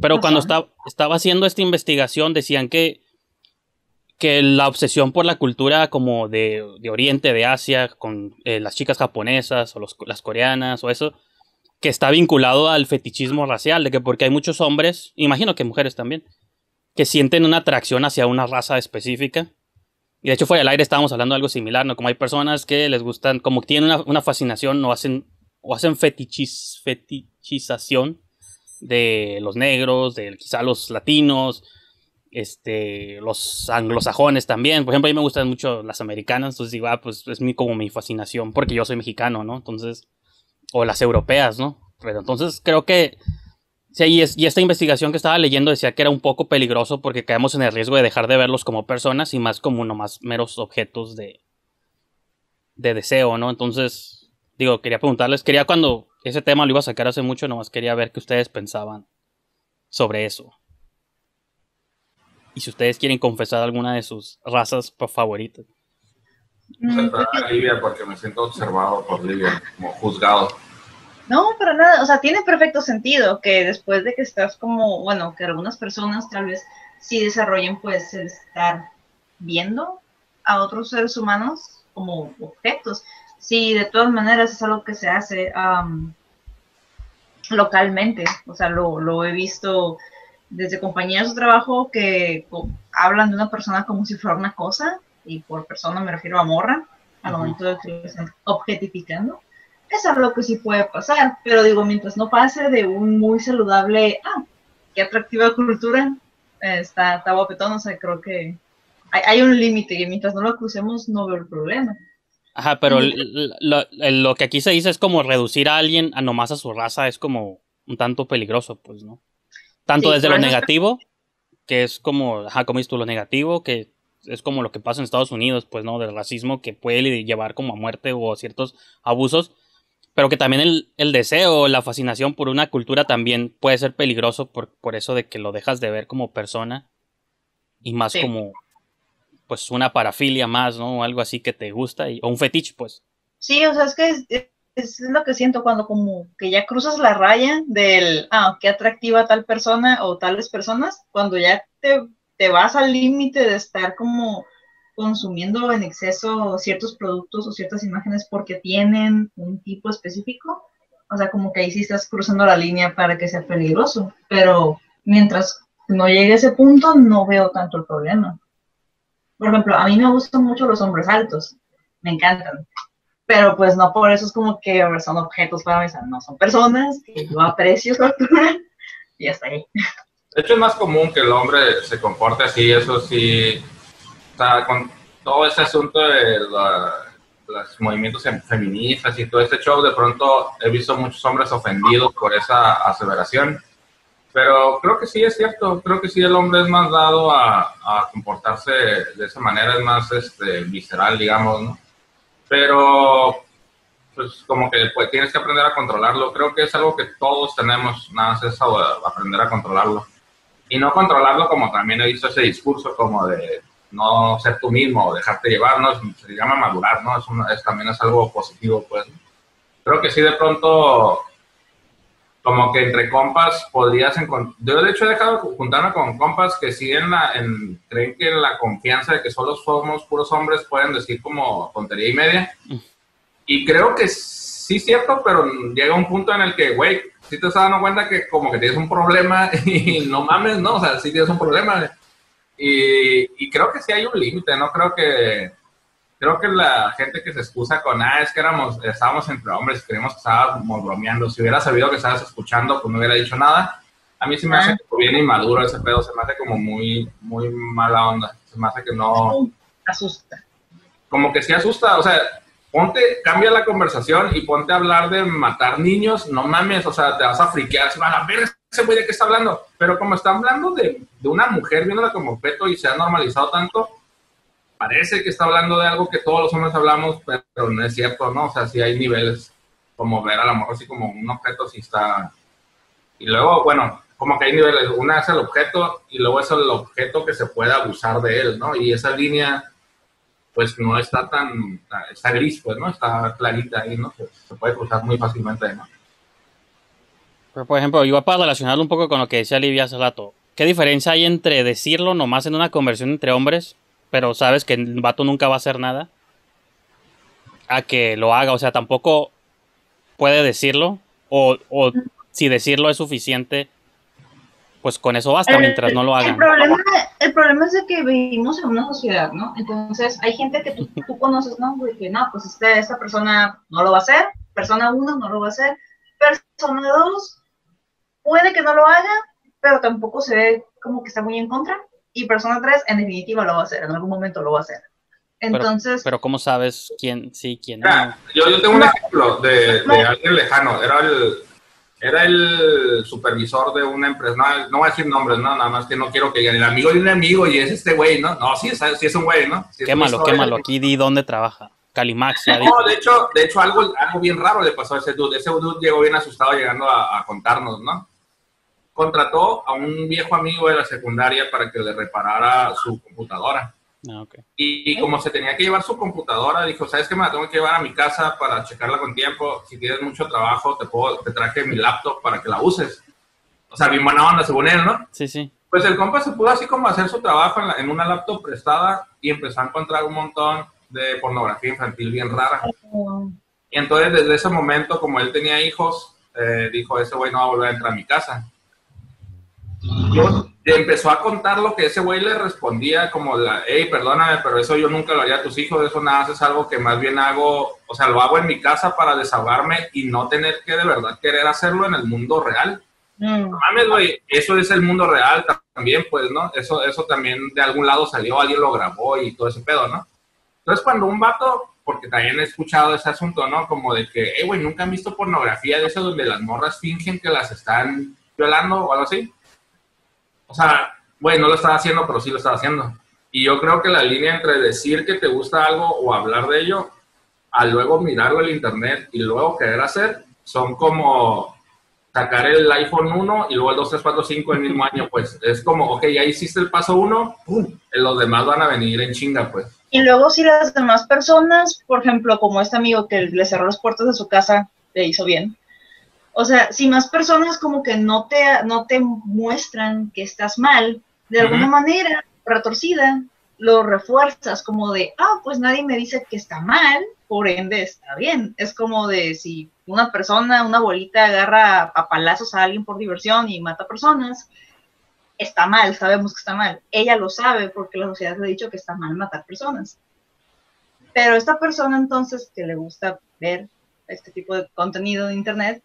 Pero cuando estaba, estaba haciendo esta investigación, decían que, que la obsesión por la cultura como de, de Oriente, de Asia, con eh, las chicas japonesas o los, las coreanas o eso, que está vinculado al fetichismo racial, de que porque hay muchos hombres, imagino que mujeres también, que sienten una atracción hacia una raza específica. Y de hecho fuera del aire estábamos hablando de algo similar, ¿no? Como hay personas que les gustan, como tienen una, una fascinación o hacen, o hacen fetichis, fetichización de los negros, de quizá los latinos, este, los anglosajones también. Por ejemplo, a mí me gustan mucho las americanas, entonces digo, ah, pues es mi, como mi fascinación, porque yo soy mexicano, ¿no? Entonces, o las europeas, ¿no? Pero entonces creo que, sí, y, es, y esta investigación que estaba leyendo decía que era un poco peligroso porque caemos en el riesgo de dejar de verlos como personas y más como nomás meros objetos de, de deseo, ¿no? Entonces, digo, quería preguntarles, quería cuando... Ese tema lo iba a sacar hace mucho, nomás quería ver qué ustedes pensaban sobre eso. Y si ustedes quieren confesar alguna de sus razas favoritas. No, porque... Libia, porque me siento observado por Libia, como juzgado. No, para nada, o sea, tiene perfecto sentido que después de que estás como, bueno, que algunas personas tal vez sí desarrollen pues el estar viendo a otros seres humanos como objetos. Sí, de todas maneras es algo que se hace um, localmente, o sea, lo, lo he visto desde compañeros de trabajo que hablan de una persona como si fuera una cosa, y por persona me refiero a morra, al momento de que lo están objetificando. Es algo que sí puede pasar, pero digo, mientras no pase de un muy saludable, ah, qué atractiva cultura, eh, está, está guapetón, o sea, creo que hay, hay un límite, y mientras no lo crucemos no veo el problema. Ajá, pero lo, lo que aquí se dice es como reducir a alguien a nomás a su raza es como un tanto peligroso, pues, ¿no? Tanto sí, desde lo negativo, que es como, ajá, como dices tú, lo negativo, que es como lo que pasa en Estados Unidos, pues, ¿no? Del racismo que puede llevar como a muerte o a ciertos abusos, pero que también el, el deseo, la fascinación por una cultura también puede ser peligroso por, por eso de que lo dejas de ver como persona y más sí. como... pues una parafilia más, ¿no? Algo así que te gusta, y, o un fetiche, pues. Sí, o sea, es que es, es, es lo que siento cuando como que ya cruzas la raya del, ah, qué atractiva tal persona o tales personas, cuando ya te, te vas al límite de estar como consumiendo en exceso ciertos productos o ciertas imágenes porque tienen un tipo específico, o sea, como que ahí sí estás cruzando la línea para que sea peligroso, pero mientras no llegue a ese punto no veo tanto el problema. Por ejemplo, a mí me gustan mucho los hombres altos, me encantan, pero pues no por eso es como que son objetos para mí, no son personas, que yo aprecio su altura y hasta ahí. De hecho es más común que el hombre se comporte así, eso sí, o sea, con todo ese asunto de la, los movimientos feministas y todo este show, de pronto he visto muchos hombres ofendidos por esa aseveración. Pero creo que sí es cierto, creo que sí el hombre es más dado a, a comportarse de esa manera, es más este, visceral, digamos, ¿no? Pero, pues, como que pues, tienes que aprender a controlarlo. Creo que es algo que todos tenemos, nada más es aprender a controlarlo. Y no controlarlo como también he visto ese discurso, como de no ser tú mismo, dejarte llevar, ¿no? Se llama madurar, ¿no? Es una, es, también es algo positivo, pues. Creo que sí de pronto... Como que entre compas podrías encontrar... Yo, de hecho, he dejado juntarme con compas que sí en la, en, creen que la confianza de que solo somos puros hombres pueden decir como tontería y media. Y creo que sí es cierto, pero llega un punto en el que, güey, sí te estás dando cuenta que como que tienes un problema y no mames, ¿no? O sea, sí tienes un problema. Y, y creo que sí hay un límite, ¿no? Creo que creo que la gente que se excusa con, ah, es que éramos, estábamos entre hombres y creíamos que estábamos bromeando. Si hubiera sabido que estabas escuchando, pues no hubiera dicho nada. A mí se me hace como bien inmaduro ese pedo, se me hace como muy, muy mala onda. Se me hace que no... Asusta. Como que sí asusta, o sea, ponte, cambia la conversación y ponte a hablar de matar niños, no mames, o sea, te vas a friquear, se van a ver ese güey de qué está hablando. Pero como está hablando de, de una mujer viéndola como objeto y se ha normalizado tanto, parece que está hablando de algo que todos los hombres hablamos, pero no es cierto, ¿no? O sea, sí hay niveles, como ver a la mujer así como un objeto, sí está... Y luego, bueno, como que hay niveles, una es el objeto y luego es el objeto que se puede abusar de él, ¿no? Y esa línea, pues, no está tan, está gris, pues, ¿no? Está clarita ahí, ¿no? Se, se puede cruzar muy fácilmente, ¿no? Pero, por ejemplo, yo para relacionarlo un poco con lo que decía Livia hace rato, ¿qué diferencia hay entre decirlo nomás en una conversión entre hombres, pero sabes que el vato nunca va a hacer nada, a que lo haga? O sea, tampoco puede decirlo, o, o si decirlo es suficiente, pues con eso basta, mientras el, no lo hagan. El problema, el problema es de que vivimos en una sociedad, ¿no? Entonces, hay gente que tú, tú conoces, ¿no? Que no, pues este, esta persona no lo va a hacer, persona uno no lo va a hacer, persona dos puede que no lo haga, pero tampoco se ve como que está muy en contra, y persona tres, en definitiva, lo va a hacer, en algún momento lo va a hacer. Entonces... Pero, pero ¿cómo sabes quién sí, quién no? Ah, yo, yo tengo un ejemplo de, de no. alguien lejano, era el... Era el supervisor de una empresa, no, no voy a decir nombres, no, nada más que no quiero que digan, el amigo de un amigo y es este güey, ¿no? No, sí es, sí es un güey, ¿no? Sí, quémalo, quémalo, aquí di dónde trabaja, Calimax. No, no, de hecho, de hecho algo, algo bien raro le pasó a ese dude, ese dude llegó bien asustado llegando a, a contarnos, ¿no? Contrató a un viejo amigo de la secundaria para que le reparara su computadora. Ah, okay. Y, y como se tenía que llevar su computadora, dijo, ¿sabes qué? Me la tengo que llevar a mi casa para checarla con tiempo. Si tienes mucho trabajo, te puedo, te traje mi laptop para que la uses. O sea, bien buena onda, según él, ¿no? Sí, sí. Pues el compa se pudo así como hacer su trabajo en, la, en una laptop prestada y empezó a encontrar un montón de pornografía infantil bien rara. Y entonces, desde ese momento, como él tenía hijos, eh, dijo, ese güey no va a volver a entrar a mi casa. Yo... Y empezó a contar lo que ese güey le respondía, como, la, hey, perdóname, pero eso yo nunca lo haría a tus hijos, eso nada, es algo que más bien hago, o sea, lo hago en mi casa para desahogarme y no tener que de verdad querer hacerlo en el mundo real. Mm. No mames, güey, eso es el mundo real también, pues, ¿no? Eso, eso también de algún lado salió, alguien lo grabó y todo ese pedo, ¿no? Entonces, cuando un vato, porque también he escuchado ese asunto, ¿no? Como de que, hey, güey, nunca han visto pornografía de esas donde las morras fingen que las están violando o algo así. O sea, güey, no lo estaba haciendo, pero sí lo estaba haciendo. Y yo creo que la línea entre decir que te gusta algo o hablar de ello, a luego mirarlo en internet y luego querer hacer, son como sacar el iPhone uno y luego el dos, tres, cuatro, cinco el mismo año, pues. Es como, ok, ya hiciste el paso uno, los demás van a venir en chinga, pues. Y luego si las demás personas, por ejemplo, como este amigo que le cerró las puertas de su casa, le hizo bien. O sea, si más personas como que no te, no te muestran que estás mal, de alguna uh-huh. manera retorcida, lo refuerzas como de, ah, pues nadie me dice que está mal, por ende está bien. Es como de si una persona, una abuelita agarra a palazos a alguien por diversión y mata personas, está mal, sabemos que está mal. Ella lo sabe porque la sociedad le ha dicho que está mal matar personas. Pero esta persona entonces que le gusta ver este tipo de contenido de internet,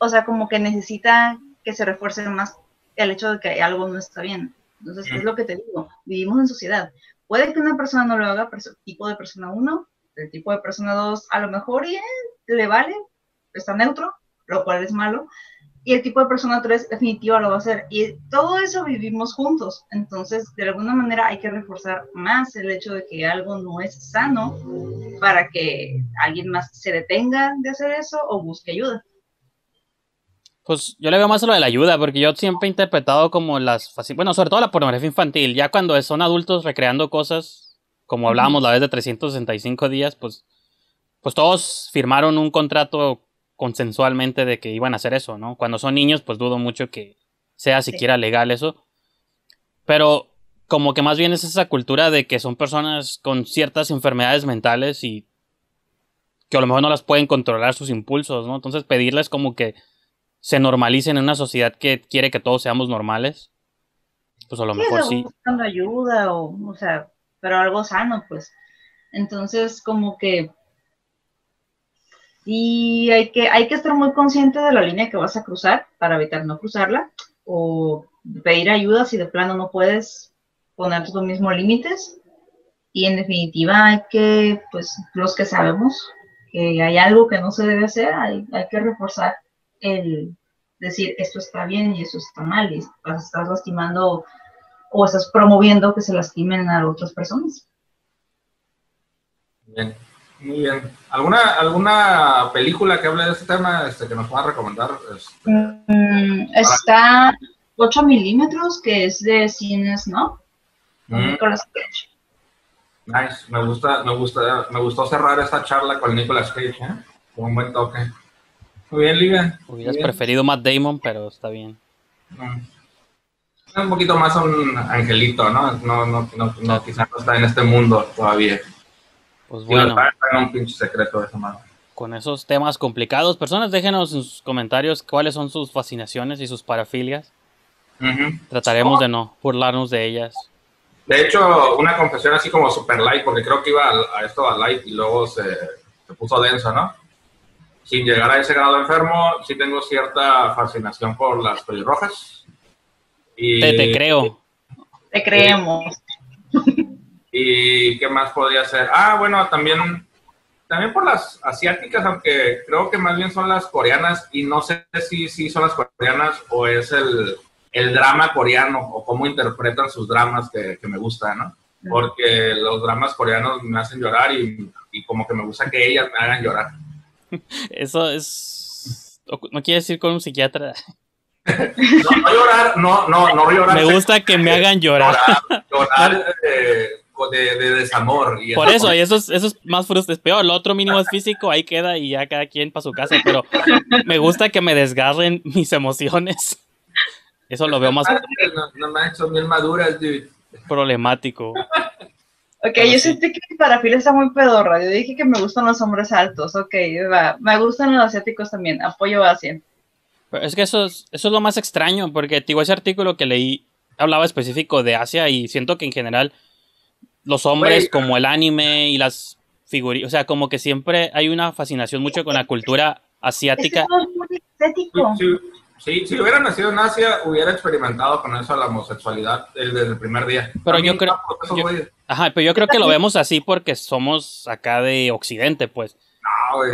o sea, como que necesita que se refuerce más el hecho de que algo no está bien. Entonces, es lo que te digo. Vivimos en sociedad. Puede que una persona no lo haga, pero el tipo de persona uno, el tipo de persona dos, a lo mejor eh, le vale, está neutro, lo cual es malo. Y el tipo de persona tres, definitiva, lo va a hacer. Y todo eso vivimos juntos. Entonces, de alguna manera hay que reforzar más el hecho de que algo no es sano para que alguien más se detenga de hacer eso o busque ayuda. Pues yo le veo más a lo de la ayuda, porque yo siempre he interpretado como las... Bueno, sobre todo la pornografía infantil. Ya cuando son adultos recreando cosas, como hablábamos la vez de trescientos sesenta y cinco días, pues, pues todos firmaron un contrato consensualmente de que iban a hacer eso, ¿no? Cuando son niños, pues dudo mucho que sea siquiera legal eso. Pero como que más bien es esa cultura de que son personas con ciertas enfermedades mentales y que a lo mejor no las pueden controlar sus impulsos, ¿no? Entonces pedirles como que se normalicen en una sociedad que quiere que todos seamos normales, pues a lo sí, mejor sí. Buscando ayuda o, o sea, pero algo sano, pues. Entonces, como que sí hay que, hay que estar muy consciente de la línea que vas a cruzar para evitar no cruzarla, o pedir ayuda si de plano no puedes poner tus mismos límites. Y en definitiva hay que, pues, los que sabemos que hay algo que no se debe hacer, hay, hay que reforzar el decir esto está bien y esto está mal, y estás lastimando o estás promoviendo que se lastimen a otras personas. Bien, muy bien. ¿Alguna, alguna película que hable de este tema este, que nos pueda recomendar? Este, mm, está ocho milímetros, que es de cines, ¿no? Mm. Nicolas Cage. Nice, me gusta, me gusta, me gustó cerrar esta charla con Nicolas Cage, ¿eh? Fue un buen toque. Muy bien, Liga. Hubieras preferido Matt Damon, pero está bien. Mm. Un poquito más a un angelito, ¿no? No, no, no, no, quizás no está en este mundo todavía. Pues bueno, un pinche secreto de esa mano. Con esos temas complicados, personas, déjenos en sus comentarios cuáles son sus fascinaciones y sus parafilias. Uh-huh. Trataremos oh. de no burlarnos de ellas. De hecho, una confesión así como super light, porque creo que iba a, a esto a light y luego se, se puso denso, ¿no? Sin llegar a ese grado enfermo, sí tengo cierta fascinación por las pelirrojas. Y, te, te creo. Te creemos. Y, ¿Y qué más podría ser? Ah, bueno, también, también por las asiáticas, aunque creo que más bien son las coreanas, y no sé si, si son las coreanas o es el, el drama coreano, o cómo interpretan sus dramas que, que me gustan, ¿no? Porque los dramas coreanos me hacen llorar y, y como que me gusta que ellas me hagan llorar. Eso es... ¿No quieres ir con un psiquiatra? No, no llorar, no, no, no llorar. Me gusta que me hagan llorar. Llorar, llorar, eh, De, de desamor. Y por eso, y eso es, eso es más frustrante, es peor, lo otro mínimo es físico, ahí queda y ya cada quien para su casa, pero me gusta que me desgarren mis emociones. Eso lo veo más... No, no manches, son bien maduras, dude. Problemático. Ok, pero yo sí. Sentí que mi parafila está muy pedorra, yo dije que me gustan los hombres altos, ok, va. Me gustan los asiáticos también, apoyo Asia. Pero es que eso es, eso es lo más extraño, porque digo, ese artículo que leí hablaba específico de Asia y siento que en general... Los hombres, wey, como el anime y las figurillas, o sea, como que siempre hay una fascinación mucho con la cultura asiática. Eso es muy estético. Sí, sí, sí, si hubiera nacido en Asia, hubiera experimentado con eso la homosexualidad desde el primer día. Pero yo creo, yo, ajá, pero yo creo que lo vemos así porque somos acá de Occidente, pues. No, güey.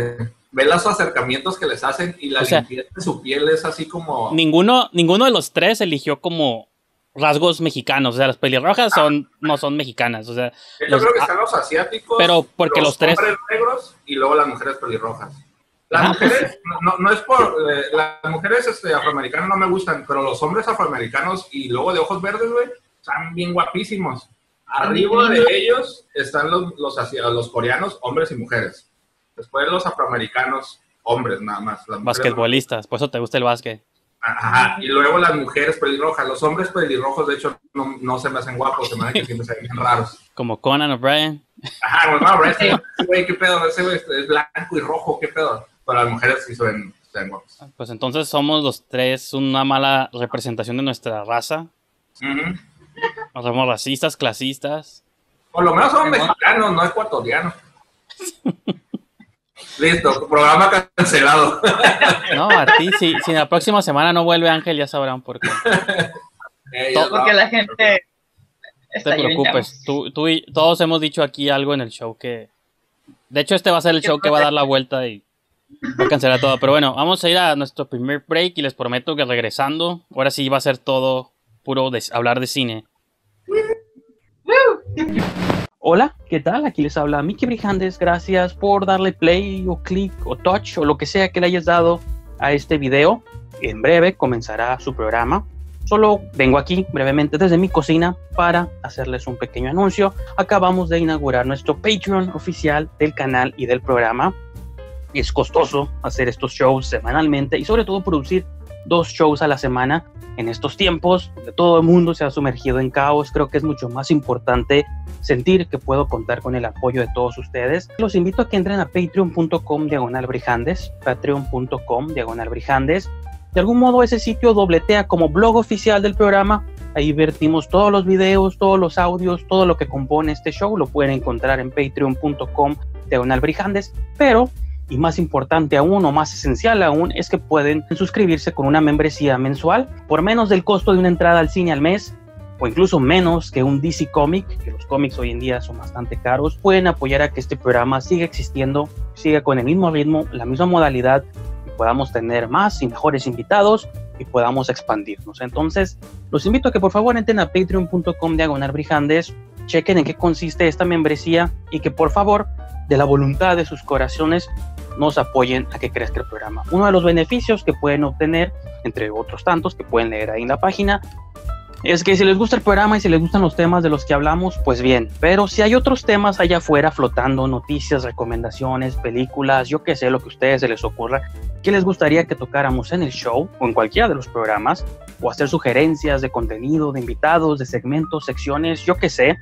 Ve los acercamientos que les hacen y la o sea, limpieza de su piel es así como... Ninguno, ninguno de los tres eligió como... rasgos mexicanos, o sea, las pelirrojas son, no son mexicanas, o sea... Yo los, creo que están los asiáticos, pero porque los, los tres... hombres negros y luego las mujeres pelirrojas. Las ah, mujeres, pues... no, no es por... Eh, las mujeres este, afroamericanas no me gustan, pero los hombres afroamericanos y luego de ojos verdes, güey, están bien guapísimos. Arriba de ellos están los, los, los coreanos, hombres y mujeres. Después los afroamericanos, hombres nada más. Las basquetbolistas, por eso te gusta el básquet. Ajá, y luego las mujeres pelirrojas, los hombres pelirrojos, de hecho, no, no se me hacen guapos, se me hacen que siempre se ven raros. Como Conan O'Brien. Ajá, no, no, O'Brien, ese güey, qué pedo, ese güey es blanco y rojo, qué pedo. Pero las mujeres sí se ven, se ven guapos. Pues entonces somos los tres una mala representación de nuestra raza. Uh-huh. Nos somos racistas, clasistas. Por lo menos somos mexicanos, no ecuatorianos. Listo, programa cancelado. No, a ti, si, si la próxima semana no vuelve Ángel, ya sabrán por qué. Eh, todo porque la gente... No te preocupes, tú, tú y todos hemos dicho aquí algo en el show que... De hecho, este va a ser el show que va a dar la vuelta y va a cancelar todo. Pero bueno, vamos a ir a nuestro primer break y les prometo que regresando, ahora sí va a ser todo puro de, hablar de cine. Hola, ¿qué tal? Aquí les habla Mickey Brijandez. Gracias por darle play o click o touch o lo que sea que le hayas dado a este video. En breve comenzará su programa. Solo vengo aquí brevemente desde mi cocina para hacerles un pequeño anuncio. Acabamos de inaugurar nuestro Patreon oficial del canal y del programa. Es costoso hacer estos shows semanalmente y sobre todo producir dos shows a la semana. En estos tiempos donde todo el mundo se ha sumergido en caos, creo que es mucho más importante sentir que puedo contar con el apoyo de todos ustedes. Los invito a que entren a patreon punto com diagonal Brijandez, patreon punto com diagonal Brijandez. De algún modo ese sitio dobletea como blog oficial del programa. Ahí vertimos todos los videos, todos los audios, todo lo que compone este show. Lo pueden encontrar en patreon punto com diagonal Brijandez. Pero, y más importante aún, o más esencial aún, es que pueden suscribirse con una membresía mensual por menos del costo de una entrada al cine al mes, o incluso menos que un D C Comic, que los cómics hoy en día son bastante caros. Pueden apoyar a que este programa siga existiendo, siga con el mismo ritmo, la misma modalidad, y podamos tener más y mejores invitados, y podamos expandirnos. Entonces, los invito a que por favor entren a patreon punto com diagonal Brijandez, chequen en qué consiste esta membresía y que por favor, de la voluntad de sus corazones, nos apoyen a que crezca el programa. Uno de los beneficios que pueden obtener, entre otros tantos que pueden leer ahí en la página, es que si les gusta el programa y si les gustan los temas de los que hablamos, pues bien, pero si hay otros temas allá afuera flotando, noticias, recomendaciones, películas, yo qué sé, lo que a ustedes se les ocurra, que les gustaría que tocáramos en el show o en cualquiera de los programas, o hacer sugerencias de contenido, de invitados, de segmentos, secciones, yo qué sé.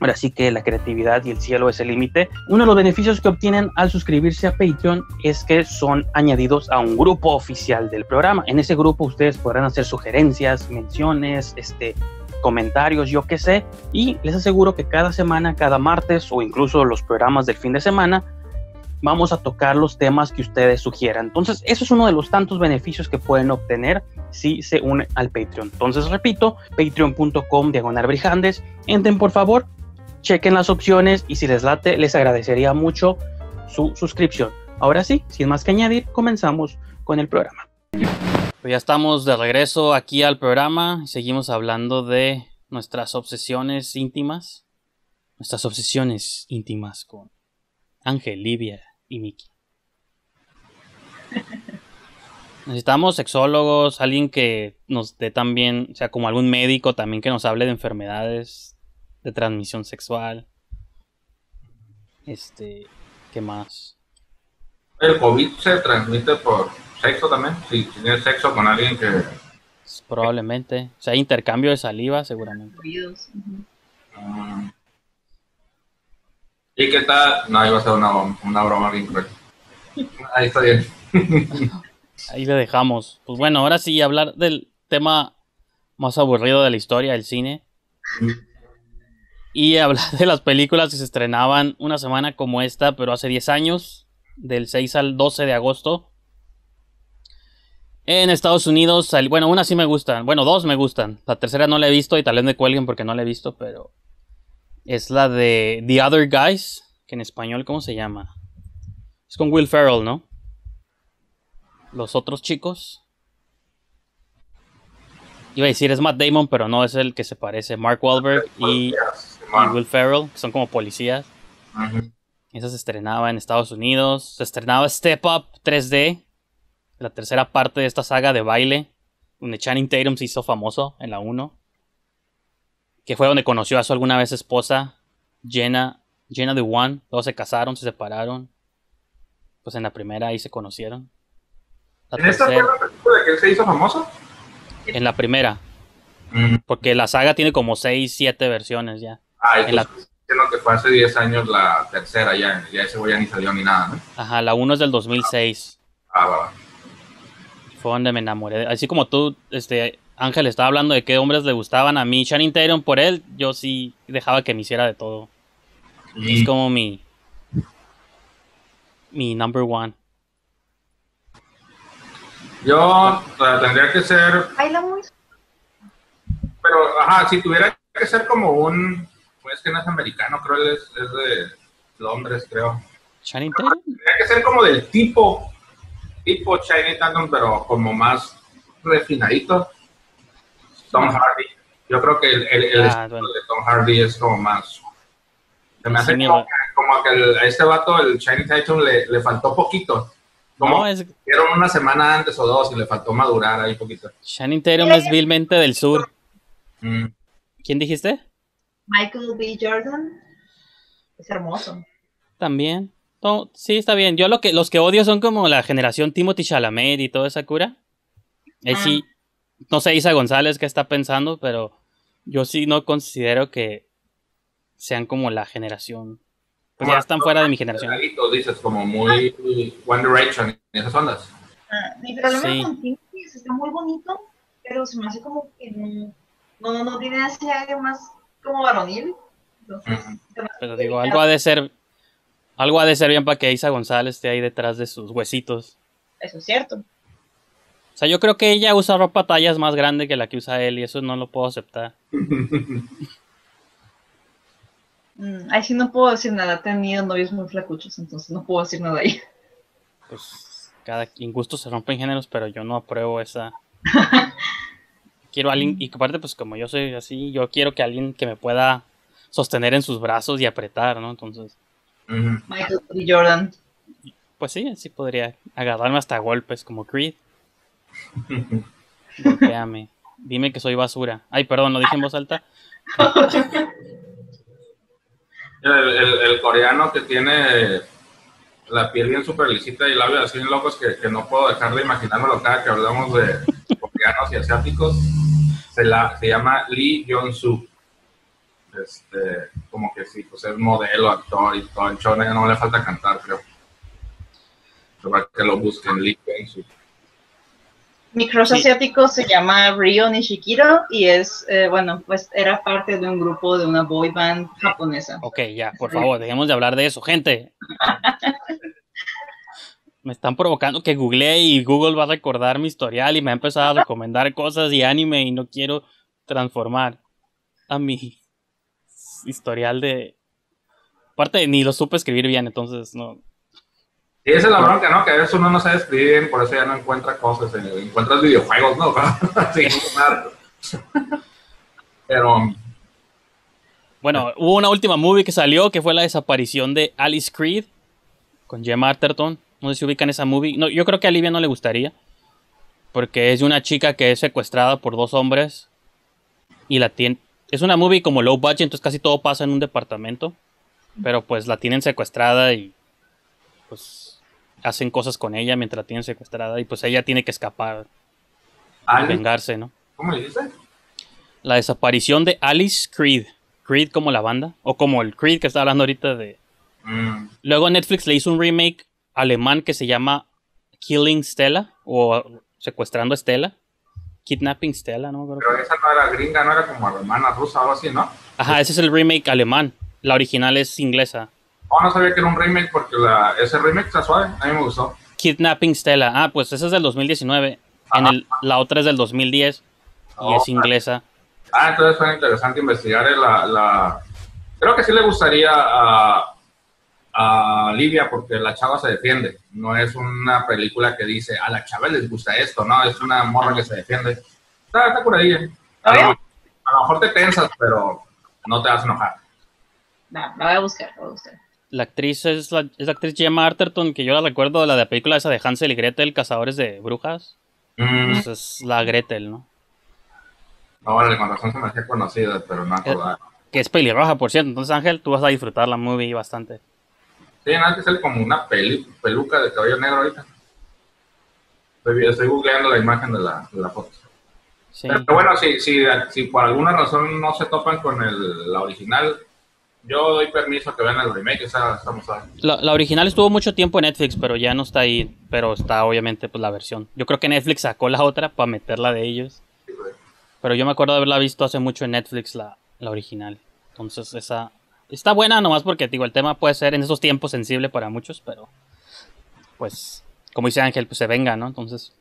Ahora sí que la creatividad y el cielo es el límite. Uno de los beneficios que obtienen al suscribirse a Patreon es que son añadidos a un grupo oficial del programa. En ese grupo ustedes podrán hacer sugerencias, menciones, este, comentarios, yo qué sé. Y les aseguro que cada semana, cada martes o incluso los programas del fin de semana, vamos a tocar los temas que ustedes sugieran. Entonces, eso es uno de los tantos beneficios que pueden obtener si se unen al Patreon. Entonces, repito, patreon punto com diagonal Brijandez. Entren, por favor. Chequen las opciones y si les late, les agradecería mucho su suscripción. Ahora sí, sin más que añadir, comenzamos con el programa. Pues ya estamos de regreso aquí al programa y seguimos hablando de nuestras obsesiones íntimas. Nuestras obsesiones íntimas con Ángel, Libia y Mickey. Necesitamos sexólogos, alguien que nos dé también, o sea, como algún médico también que nos hable de enfermedades de transmisión sexual. Este, ¿qué más? ¿El COVID se transmite por sexo también? Si tienes sexo con alguien que... Probablemente. O sea, hay intercambio de saliva, seguramente. Uh, ¿Y qué tal? No, iba a ser una, una broma bien cruel. Ahí está bien. Ahí le dejamos. Pues bueno, ahora sí, hablar del tema más aburrido de la historia, el cine. Y hablar de las películas que se estrenaban una semana como esta, pero hace diez años, del seis al doce de agosto. En Estados Unidos, sal... bueno, una sí me gustan, bueno, dos me gustan. La tercera no la he visto y tal vez me cuelguen porque no la he visto, pero es la de The Other Guys, que en español, ¿cómo se llama? Es con Will Ferrell, ¿no? Los otros chicos. Iba a decir, es Matt Damon, pero no es el que se parece. Mark Wahlberg y, y Will Ferrell, que son como policías. Uh-huh. Esa se estrenaba en Estados Unidos. Se estrenaba Step Up tres D, la tercera parte de esta saga de baile, donde Channing Tatum se hizo famoso en la uno. Que fue donde conoció a su alguna vez esposa, Jenna, Jenna Dewan. Luego se casaron, se separaron. Pues en la primera ahí se conocieron. La ¿En tercera... esta fue la película de que él se hizo famoso? En la primera. Mm. Porque la saga tiene como seis, siete versiones ya. Ah, en la... que fue hace diez años la tercera ya. Ya ese güey ya ni salió ni nada, ¿no? Ajá, la uno es del dos mil seis. Ah, va, va. Fue donde me enamoré. Así como tú, este, Ángel, estaba hablando de qué hombres le gustaban a mí. Channing Tatum por él, yo sí dejaba que me hiciera de todo. Mm. Es como mi... mi number one. Yo tendría que ser... Pero, ajá, si tuviera que ser como un... Pues que no es americano, creo que es, es de Londres, creo. ¿Channing Tatum? Tendría que ser como del tipo, tipo Channing Tatum, pero como más refinadito. Tom Hardy. Yo creo que el, el, el ah, estilo bueno. de Tom Hardy es como más... Se me hace sí, como, como que el, a este vato, el Channing Tatum, le, le faltó poquito. Como no, es... Dieron una semana antes o dos y le faltó madurar ahí un poquito. Channing Tatum es vilmente del sur. Mm. ¿Quién dijiste? Michael B. Jordan. Es hermoso. También. No, sí, está bien. Yo lo que los que odio son como la generación Timothée Chalamet y toda esa cura. Eh, ah. sí, no sé, Isa González qué está pensando, pero yo sí no considero que sean como la generación... Pues ya están fuera de mi generación. Dices como muy One Direction, esas ondas. Ah, mi problema sí. con Timothy es Netflix está muy bonito, pero se me hace como que no, no, no tiene ese aire más como varonil. Entonces, uh-huh. Pero digo, algo ha de ser, algo ha de ser bien para que Isa González esté ahí detrás de sus huesitos. Eso es cierto. O sea, yo creo que ella usa ropa tallas más grande que la que usa él, y eso no lo puedo aceptar. Mm, ahí sí no puedo decir nada, he tenido novios muy flacuchos, entonces no puedo decir nada ahí. Pues cada quien, gusto se rompen géneros, pero yo no apruebo esa. Quiero a alguien, y aparte pues como yo soy así, yo quiero que alguien que me pueda sostener en sus brazos y apretar, ¿no? Entonces... Uh-huh. Michael B. Jordan. Pues sí, sí podría agarrarme hasta golpes, como Creed. Golpéame. Dime que soy basura. Ay, perdón, lo dije en voz alta. El, el, el coreano que tiene la piel bien súper lisita y labios así bien locos que, que no puedo dejar de imaginármelo cada que hablamos de coreanos y asiáticos, se, la, se llama Lee Jong-soo. Este, como que sí, pues es modelo, actor y todo, en shonen, no le falta cantar, creo. Para que lo busquen, Lee Jong-soo. Mi crush sí. asiático se llama Ryo Nishikiro y es, eh, bueno, pues era parte de un grupo de una boy band japonesa. Ok, ya, por favor, dejemos de hablar de eso, gente. Me están provocando que googleé y Google va a recordar mi historial y me ha empezado a recomendar cosas y anime y no quiero transformar a mi historial de... Aparte, ni lo supe escribir bien, entonces no... Y esa es la bronca, ¿no? Que a veces uno no sabe escribir bien, por eso ya no encuentra cosas, eh, encuentras videojuegos, ¿no? Sí, pero... Bueno, hubo una última movie que salió, que fue la desaparición de Alice Creed, con Gemma Arterton. No sé si ubican esa movie. No, yo creo que a Livia no le gustaría, porque es una chica que es secuestrada por dos hombres, y la tiene... Es una movie como low budget, entonces casi todo pasa en un departamento, pero pues la tienen secuestrada y pues... hacen cosas con ella mientras la tienen secuestrada y pues ella tiene que escapar, vengarse, ¿no? ¿Cómo le dice? La desaparición de Alice Creed. Creed como la banda, o como el Creed que está hablando ahorita de... Mm. Luego Netflix le hizo un remake alemán que se llama Killing Stella, o Secuestrando Stella, Kidnapping Stella, ¿no? Pero esa no era gringa, no era como alemana, rusa o algo así, ¿no? Ajá, ese es el remake alemán, la original es inglesa. Oh, no sabía que era un remake porque la, ese remake está suave, a mí me gustó. Kidnapping Stella, ah, pues esa es del dos mil diecinueve, en el, la otra es del dos mil diez oh, y es inglesa. Ah, entonces fue interesante investigar la, la... Creo que sí le gustaría a, a Livia porque la chava se defiende, no es una película que dice a la chava les gusta esto, no, es una morra que se defiende. Está, está curadilla. A lo, a lo mejor te tensas, pero no te vas a enojar. No, la voy a buscar, la voy a buscar. La actriz es la, es la actriz Gemma Arterton, que yo la recuerdo de la, de la película esa de Hansel y Gretel, Cazadores de Brujas. Mm. Pues es la Gretel, ¿no? No, vale, con razón se me hacía conocida, pero no acordaba. Que es pelirroja, por cierto. Entonces, Ángel, tú vas a disfrutar la movie bastante. Sí, nada que sale como una peli, peluca de cabello negro ahorita. Estoy, estoy googleando la imagen de la, de la foto. Sí. Pero bueno, si, si, si por alguna razón no se topan con el, la original... Yo doy permiso a que vean el remake, esa estamos ahí. La, la original estuvo mucho tiempo en Netflix, pero ya no está ahí. Pero está obviamente pues la versión. Yo creo que Netflix sacó la otra para meterla de ellos. Sí, pues. Pero yo me acuerdo de haberla visto hace mucho en Netflix, la, la original. Entonces esa está buena nomás porque digo, el tema puede ser en esos tiempos sensible para muchos, pero pues como dice Ángel, pues se venga, ¿no? Entonces...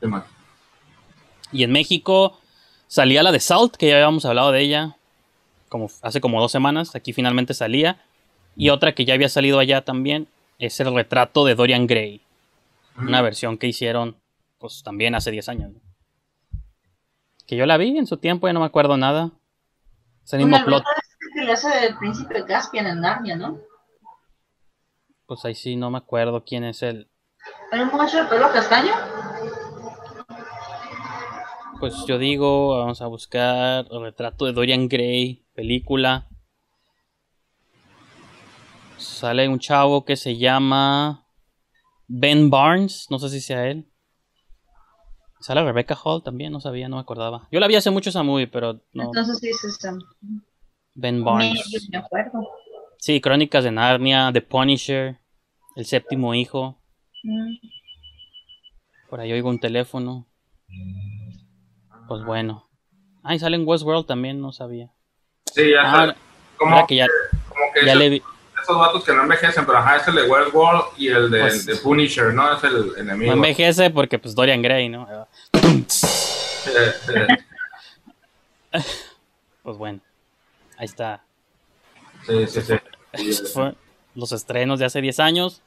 Sí, man. Y en México salía la de Salt, que ya habíamos hablado de ella. Como hace como dos semanas, aquí finalmente salía. Y otra que ya había salido allá también es El Retrato de Dorian Gray. Una versión que hicieron, pues también hace diez años. ¿No? Que yo la vi en su tiempo, ya no me acuerdo nada. Es el mismo plot. Es que le hace el príncipe Caspian en Narnia, ¿no? Pues ahí sí, no me acuerdo quién es el... ¿Era un macho de pelo castaño? Pues yo digo, vamos a buscar El Retrato de Dorian Gray. Película. Sale un chavo que se llama Ben Barnes, no sé si sea él. Sale Rebecca Hall también, no sabía, no me acordaba. Yo la vi hace mucho esa movie, pero no. Entonces sí es esa. Ben Barnes. Me acuerdo. Sí, Crónicas de Narnia, The Punisher, El Séptimo Hijo. Mm. Por ahí oigo un teléfono. Pues bueno. Ah, y sale en Westworld también, no sabía. Sí, ya ah, sale. Como que ya, como que ya ese, le vi. Esos vatos que no envejecen, pero ajá, es el de Westworld y el de, pues, de Punisher, ¿no? Es el enemigo. No envejece porque, pues, Dorian Gray, ¿no? Sí, sí. Pues bueno, ahí está. Sí, sí, sí. Los estrenos de hace diez años.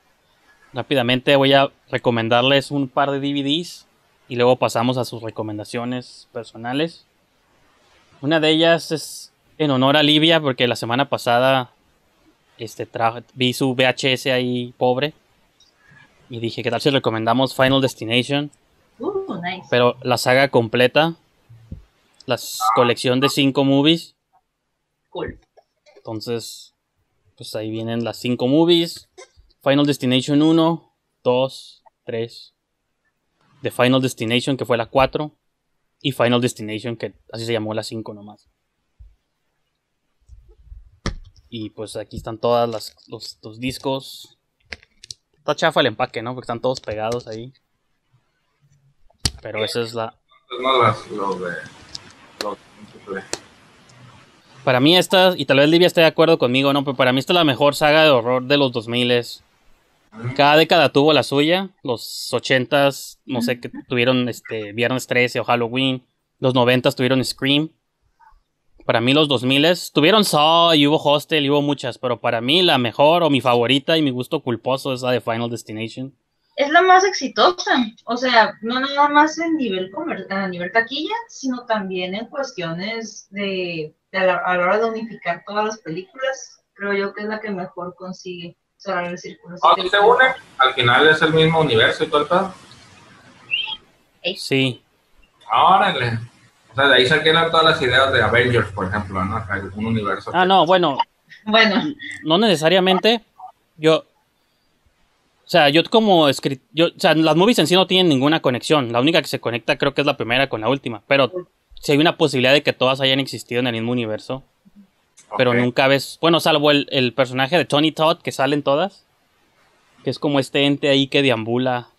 Rápidamente voy a recomendarles un par de D V Ds y luego pasamos a sus recomendaciones personales. Una de ellas es en honor a Libia, porque la semana pasada este, tra- vi su V H S ahí pobre y dije, ¿qué tal si recomendamos Final Destination? Uh, nice. Pero la saga completa, la colección de cinco movies. Cool. Entonces, pues ahí vienen las cinco movies. Final Destination uno, dos, tres. The Final Destination, que fue la cuatro. Y Final Destination, que así se llamó la cinco nomás. Y pues aquí están todas las, los, los discos. Está chafa el empaque, ¿no? Porque están todos pegados ahí. Pero esa es la... No, las, los de... Los, los... Para mí esta, y tal vez Livia esté de acuerdo conmigo, ¿no? Pero para mí esta es la mejor saga de horror de los dos miles. Cada década tuvo la suya. Los ochentas, no sé, que tuvieron este Viernes trece o Halloween. Los noventas tuvieron Scream. Para mí los dos miles tuvieron Saw y hubo Hostel y hubo muchas. Pero para mí la mejor o mi favorita y mi gusto culposo es la de Final Destination. Es la más exitosa. O sea, no nada más en nivel comer- a nivel taquilla, sino también en cuestiones de... A la, a la hora de unificar todas las películas, creo yo que es la que mejor consigue cerrar el círculo. ¿Ah, se une? Al final es el mismo universo y todo el pedo. Sí. Órale. O sea, de ahí salieron todas las ideas de Avengers, por ejemplo, ¿no? Un universo. Ah, que... no, bueno. Bueno. No necesariamente. Yo... O sea, yo como escritor... O sea, las movies en sí no tienen ninguna conexión. La única que se conecta creo que es la primera con la última, pero... Si hay una posibilidad de que todas hayan existido en el mismo universo. Okay. Pero nunca ves... Bueno, salvo el, el personaje de Tony Todd, que salen todas. Que es como este ente ahí que deambula.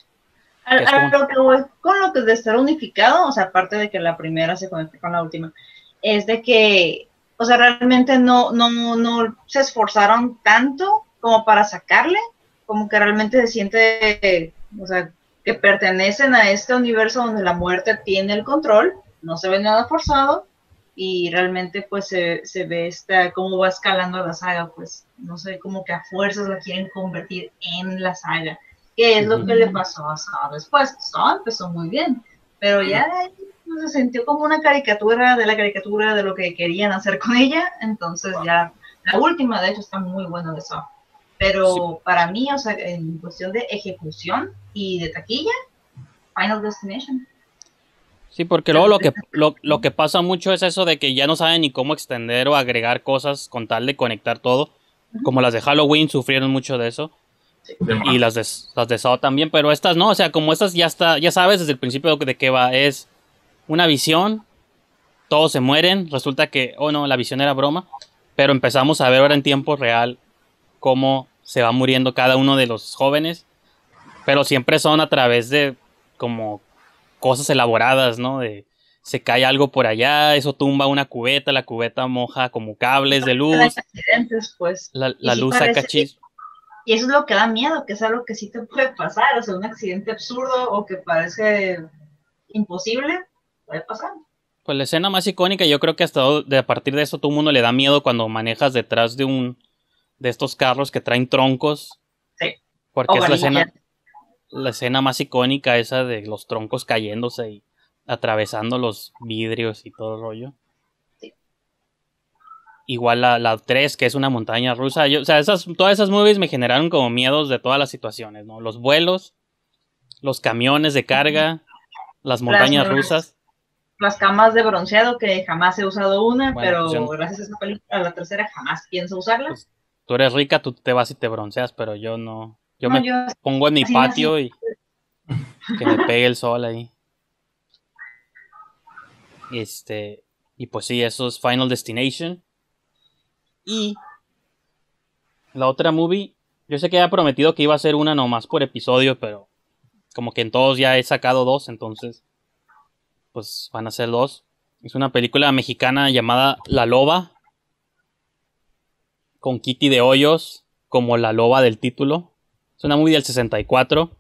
Que a, a como... lo que voy, con lo que de estar unificado, o sea, aparte de que la primera se conecta con la última, es de que, o sea, realmente no, no, no, no se esforzaron tanto como para sacarle, como que realmente se siente, o sea, que pertenecen a este universo donde la muerte tiene el control. No se ve nada forzado y realmente pues se, se ve esta, cómo va escalando la saga, pues no sé, como que a fuerzas la quieren convertir en la saga, que es lo que le pasó a Saw después. Saw empezó muy bien, pero ya pues, se sintió como una caricatura de la caricatura de lo que querían hacer con ella, entonces wow. Ya la última de hecho está muy buena de Saw, pero sí. Para mí, o sea, en cuestión de ejecución y de taquilla, Final Destination. Sí, porque luego lo que lo, lo que pasa mucho es eso de que ya no saben ni cómo extender o agregar cosas con tal de conectar todo. Como las de Halloween sufrieron mucho de eso. Y las de, las de Saw también, pero estas no. O sea, como estas ya está, ya sabes desde el principio de qué va. Es una visión, todos se mueren, resulta que, oh no, la visión era broma. Pero empezamos a ver ahora en tiempo real cómo se va muriendo cada uno de los jóvenes. Pero siempre son a través de como... cosas elaboradas, ¿no? De, se cae algo por allá, eso tumba una cubeta, la cubeta moja como cables de luz. Accidentes, pues. La, la sí luz saca chispas. Y eso es lo que da miedo, que es algo que sí te puede pasar, o sea, un accidente absurdo o que parece imposible, puede pasar. Pues la escena más icónica, yo creo que hasta de, a partir de eso todo el mundo le da miedo cuando manejas detrás de un de estos carros que traen troncos. Sí. Porque o es la escena... La escena más icónica, esa de los troncos cayéndose y atravesando los vidrios y todo el rollo. Sí. Igual la, la tres, que es una montaña rusa. Yo, o sea, esas, todas esas movies me generaron como miedos de todas las situaciones, ¿no? Los vuelos, los camiones de carga, las montañas las, rusas. Las camas de bronceado, que jamás he usado una, bueno, pero yo, gracias a esta película, a la tercera jamás pienso usarla. Pues, tú eres rica, tú te vas y te bronceas, pero yo no... Yo no, me yo pongo en mi patio así. Y que me pegue el sol ahí. Este, y pues sí, eso es Final Destination. Y la otra movie, yo sé que había prometido que iba a ser una nomás por episodio, pero como que en todos ya he sacado dos, entonces pues van a ser dos. Es una película mexicana llamada La Loba, con Kitty de Hoyos como la loba del título. Es una movie del sesenta y cuatro.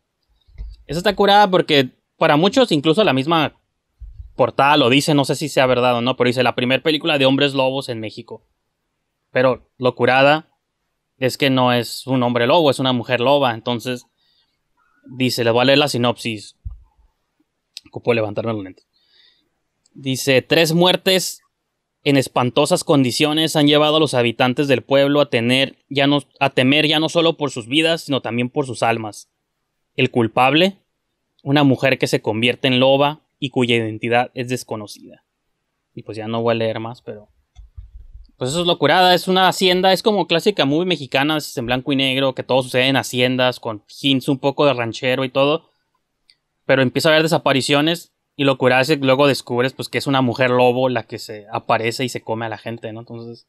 Esa está curada porque para muchos incluso la misma portada lo dice, no sé si sea verdad o no, pero dice la primera película de hombres lobos en México. Pero lo curada es que no es un hombre lobo, es una mujer loba. Entonces dice, les voy a leer la sinopsis. Ocupo levantarme los lentes. Dice, tres muertes en espantosas condiciones han llevado a los habitantes del pueblo a, tener ya no, a temer ya no solo por sus vidas, sino también por sus almas. El culpable, una mujer que se convierte en loba y cuya identidad es desconocida. Y pues ya no voy a leer más, pero... pues eso es lo curada, es una hacienda, es como clásica movie mexicana, es en blanco y negro, que todo sucede en haciendas, con hints un poco de ranchero y todo. Pero empieza a haber desapariciones, y lo curada es que luego descubres pues que es una mujer lobo la que se aparece y se come a la gente, ¿no? Entonces,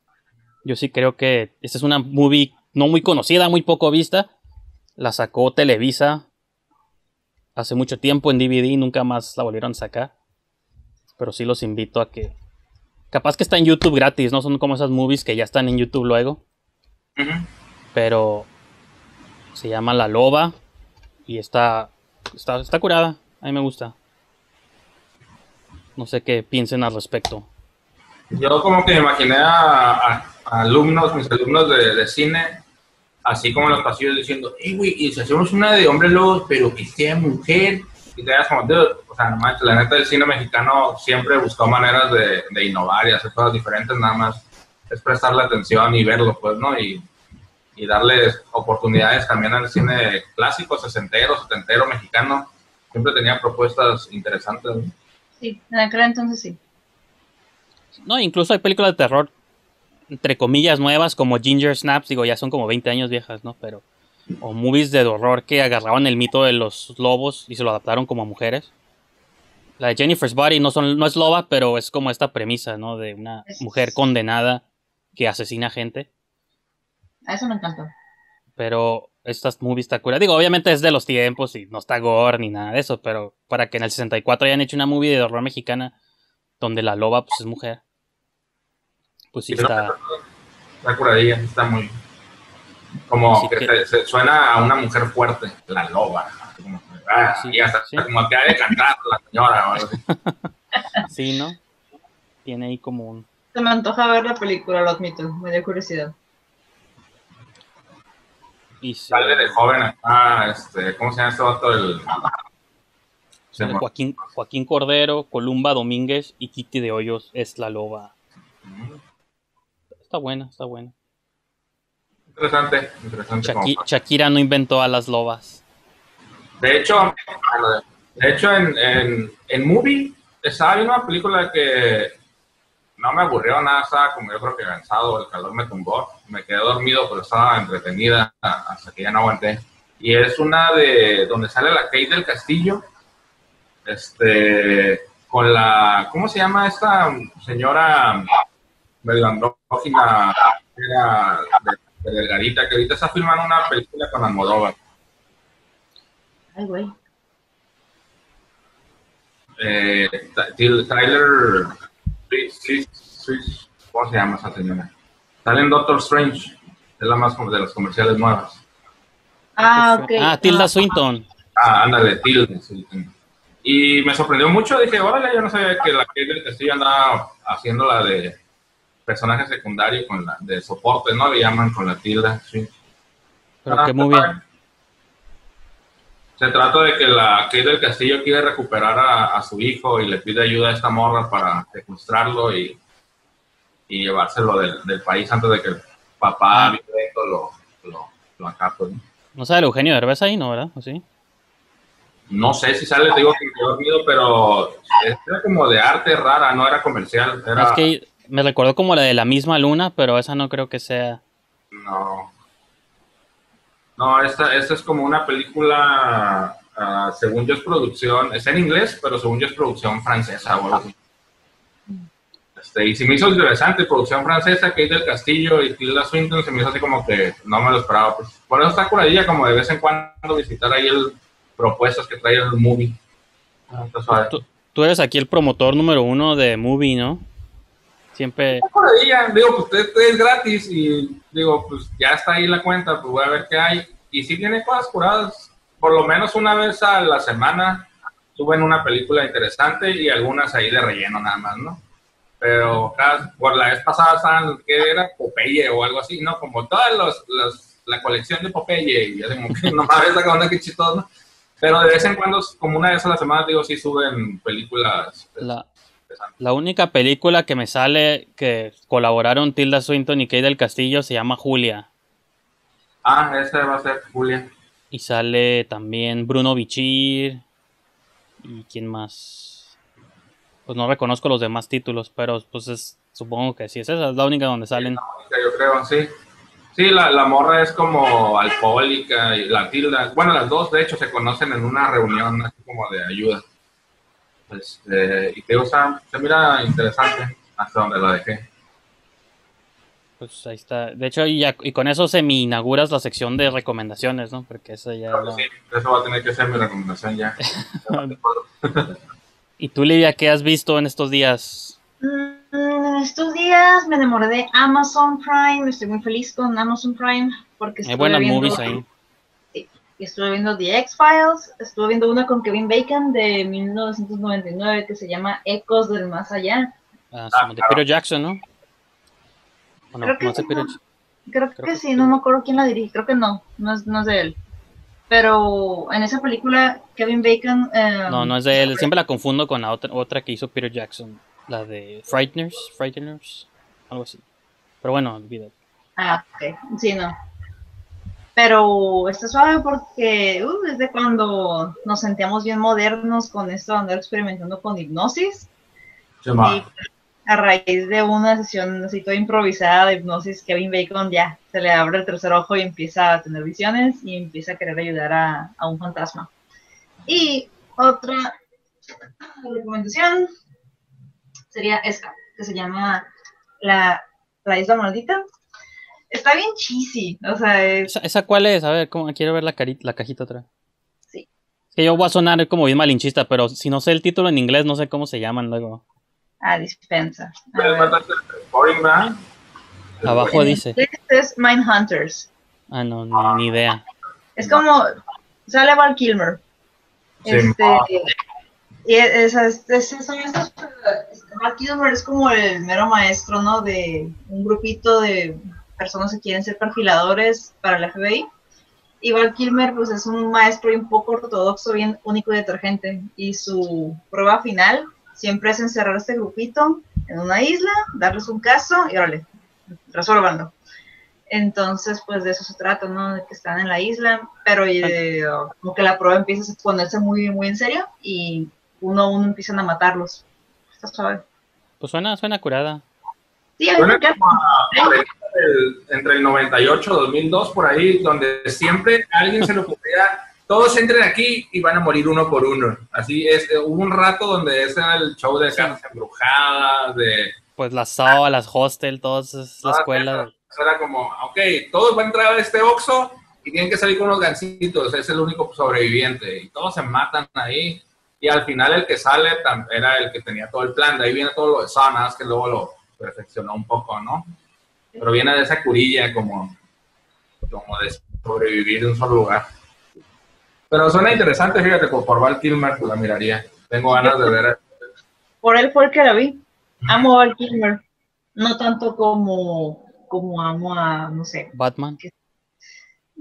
yo sí creo que esta es una movie no muy conocida, muy poco vista. La sacó Televisa hace mucho tiempo en D V D, nunca más la volvieron a sacar. Pero sí los invito a que... capaz que está en YouTube gratis, ¿no? Son como esas movies que ya están en YouTube luego. Uh-huh. Pero se llama La Loba y está, está, está curada. A mí me gusta. No sé qué piensen al respecto. Yo como que me imaginé a, a, a alumnos, mis alumnos de, de cine, así como en los pasillos diciendo, hey, güey, y si hacemos una de hombres lobos, pero que sea mujer... Y te das como, o sea, nomás, la neta del cine mexicano siempre buscó maneras de, de innovar y hacer cosas diferentes, nada más es prestarle atención y verlo, pues, ¿no? Y, y darles oportunidades también al cine clásico, sesentero, setentero, mexicano. Siempre tenía propuestas interesantes, ¿no? Sí, en aquel entonces sí. No, incluso hay películas de terror, entre comillas, nuevas, como Ginger Snaps, digo, ya son como veinte años viejas, ¿no? Pero... o movies de horror que agarraban el mito de los lobos y se lo adaptaron como a mujeres. La de Jennifer's Body no, son, no es loba, pero es como esta premisa, ¿no? De una mujer condenada que asesina gente. A eso me encantó. Pero estas movies está cura. Digo, obviamente es de los tiempos y no está gore ni nada de eso, pero para que en el sesenta y cuatro hayan hecho una movie de horror mexicana donde la loba pues es mujer. Pues sí está... está curadilla, está muy... como que, que... Se, se suena a una mujer fuerte, la loba, ¿no? Como, ah, sí, y hasta sí. Como que ha de cantar la señora, ¿no? Sí, ¿no? Tiene ahí como un... se me antoja ver la película, lo admito, me dio curiosidad. Y se... sale de joven, ah, este, ¿cómo se llama este vato? El... se me... Joaquín, Joaquín Cordero, Columba Domínguez y Kitty de Hoyos es la loba. Mm. Está buena, está buena. Interesante, interesante. Shaki, Shakira no inventó a las lobas. De hecho, de hecho en, en, en Movie estaba viendo una película que no me aburrió nada, estaba como yo creo que cansado, el calor me tumbó, me quedé dormido, pero estaba entretenida hasta que ya no aguanté. Y es una de donde sale la Kate del Castillo, este, con la, ¿cómo se llama esta señora melandrógina? Era de de delgadita, que ahorita está filmando una película con Almodóvar. Ay, güey. Eh, Tyler... ¿cómo se llama esa señora? Sale en Doctor Strange. Es la más de las comerciales nuevas. Ah, ok. Ah, Tilda Swinton. Ah, ándale, Tilda Swinton. Y me sorprendió mucho. Dije, órale, yo no sabía que la que del Castillo andaba haciendo la de... personaje secundario con la de soporte, ¿no? Le llaman con la Tilda, sí. Pero ah, qué muy bien. Se trata de que la Kate del Castillo quiere recuperar a, a su hijo y le pide ayuda a esta morra para secuestrarlo y, y llevárselo del, del país antes de que el papá ah. violento lo, lo, lo acabe, ¿no? ¿No sale Eugenio Derbez ahí, no, verdad? ¿O sí? No sé si sale, te digo que me he dormido, pero era como de arte rara, no era comercial. Era... es que... me recordó como la de La Misma Luna, pero esa no creo que sea... No. No, esta, esta es como una película, uh, según yo es producción, está en inglés, pero según yo es producción francesa o algo así. Este, y se me hizo interesante, producción francesa, Kate del Castillo y Tilda Swinton, se me hizo así como que no me lo esperaba. Pues, por eso está curadilla, como de vez en cuando visitar ahí el propuestas que trae el movie. Ah, está suave. ¿Tú, tú eres aquí el promotor número uno de Movie, ¿no? Siempre... Por ahí ya, digo, pues usted, usted es gratis y digo, pues ya está ahí la cuenta, pues voy a ver qué hay. Y sí tiene cosas curadas, por lo menos una vez a la semana suben una película interesante y algunas ahí de relleno nada más, ¿no? Pero cada, por la vez pasada estaban, ¿qué era? Popeye o algo así, ¿no? Como todas los, los, la colección de Popeye y así como que nomás ves acabando que chistoso, ¿no? Pero de vez en cuando, como una vez a la semana, digo, sí suben películas. La, la única película que me sale que colaboraron Tilda Swinton y Kate del Castillo se llama Julia. Ah, esa va a ser Julia. Y sale también Bruno Bichir. ¿Y quién más? Pues no reconozco los demás títulos, pero pues es, supongo que sí. Esa es la única donde salen. La única, yo creo, sí. Sí, la, la morra es como alcohólica y la Tilda. Bueno, las dos, de hecho, se conocen en una reunión así como de ayuda. Pues, eh, y te gusta, se mira interesante hasta donde la dejé. Pues ahí está. De hecho, y, ya, y con eso semi-inauguras la sección de recomendaciones, ¿no? Porque eso ya... Claro, lo... sí, eso va a tener que ser mi recomendación ya. ¿Y tú, Livia, qué has visto en estos días? Estos días me enamoré de Amazon Prime, estoy muy feliz con Amazon Prime porque estuve buenas viendo, movies ahí. Sí, estuve viendo The X-Files, estuve viendo una con Kevin Bacon de mil novecientos noventa y nueve que se llama Ecos del Más Allá. Ah, sí, de Peter Jackson, ¿no? Bueno, creo, que no, Peter... creo, creo que, que sí, no me acuerdo quién la dirige, creo que no, no es, no es de él. Pero en esa película Kevin Bacon... Eh, no, no es de él, siempre la confundo con la otra, otra que hizo Peter Jackson. La de Frighteners, Frighteners, algo así. Pero bueno, olvídate. Ah, ok. Sí, no. Pero está suave porque uh, desde cuando nos sentíamos bien modernos con esto de andar experimentando con hipnosis. Chema. Y a raíz de una sesión así toda improvisada de hipnosis, Kevin Bacon ya se le abre el tercer ojo y empieza a tener visiones y empieza a querer ayudar a, a un fantasma. Y otra recomendación sería esta, que se llama La, la Isla Maldita. Está bien cheesy, o sea... Es... ¿Esa, ¿Esa cuál es? A ver, ¿cómo? Quiero ver la, carita, la cajita atrás. Sí. Es que yo voy a sonar como bien malinchista, pero si no sé el título en inglés, no sé cómo se llaman luego. Ah, dispensa. Abajo dice. Es Mindhunters. Ah, no, no, ni idea. Es como... Sale Val Kilmer. Sí. Este... Y esas, esas son estas... Val Kilmer es como el mero maestro, ¿no? De un grupito de personas que quieren ser perfiladores para el F B I. Y Val Kilmer, pues, es un maestro un poco ortodoxo, bien único y detergente. Y su prueba final siempre es encerrar a este grupito en una isla, darles un caso y, órale, resuélvanlo. Entonces, pues, de eso se trata, ¿no? De que están en la isla, pero eh, como que la prueba empieza a ponerse muy, muy en serio y uno a uno empiezan a matarlos. Está suave. Pues suena, suena curada. Sí, suena como a, el, entre el noventa y ocho y dos mil dos, por ahí, donde siempre a alguien se le ocurría, todos entren aquí y van a morir uno por uno. Así es, hubo un rato donde ese era el show de casas embrujadas, de... Pues las Saw, ah, las Hostel, todas las escuelas. Era como, ok, todos van a entrar a este oxo y tienen que salir con unos gancitos, es el único sobreviviente. Y todos se matan ahí. Y al final el que sale era el que tenía todo el plan. De ahí viene todo lo de Saw, nada más que luego lo perfeccionó un poco, ¿no? Pero viene de esa curilla como, como de sobrevivir en un solo lugar. Pero suena interesante, fíjate, pues por Val Kilmer la miraría. Tengo ganas de ver. Por él fue el que la vi. Amo a Val Kilmer. No tanto como, como amo a, no sé, Batman.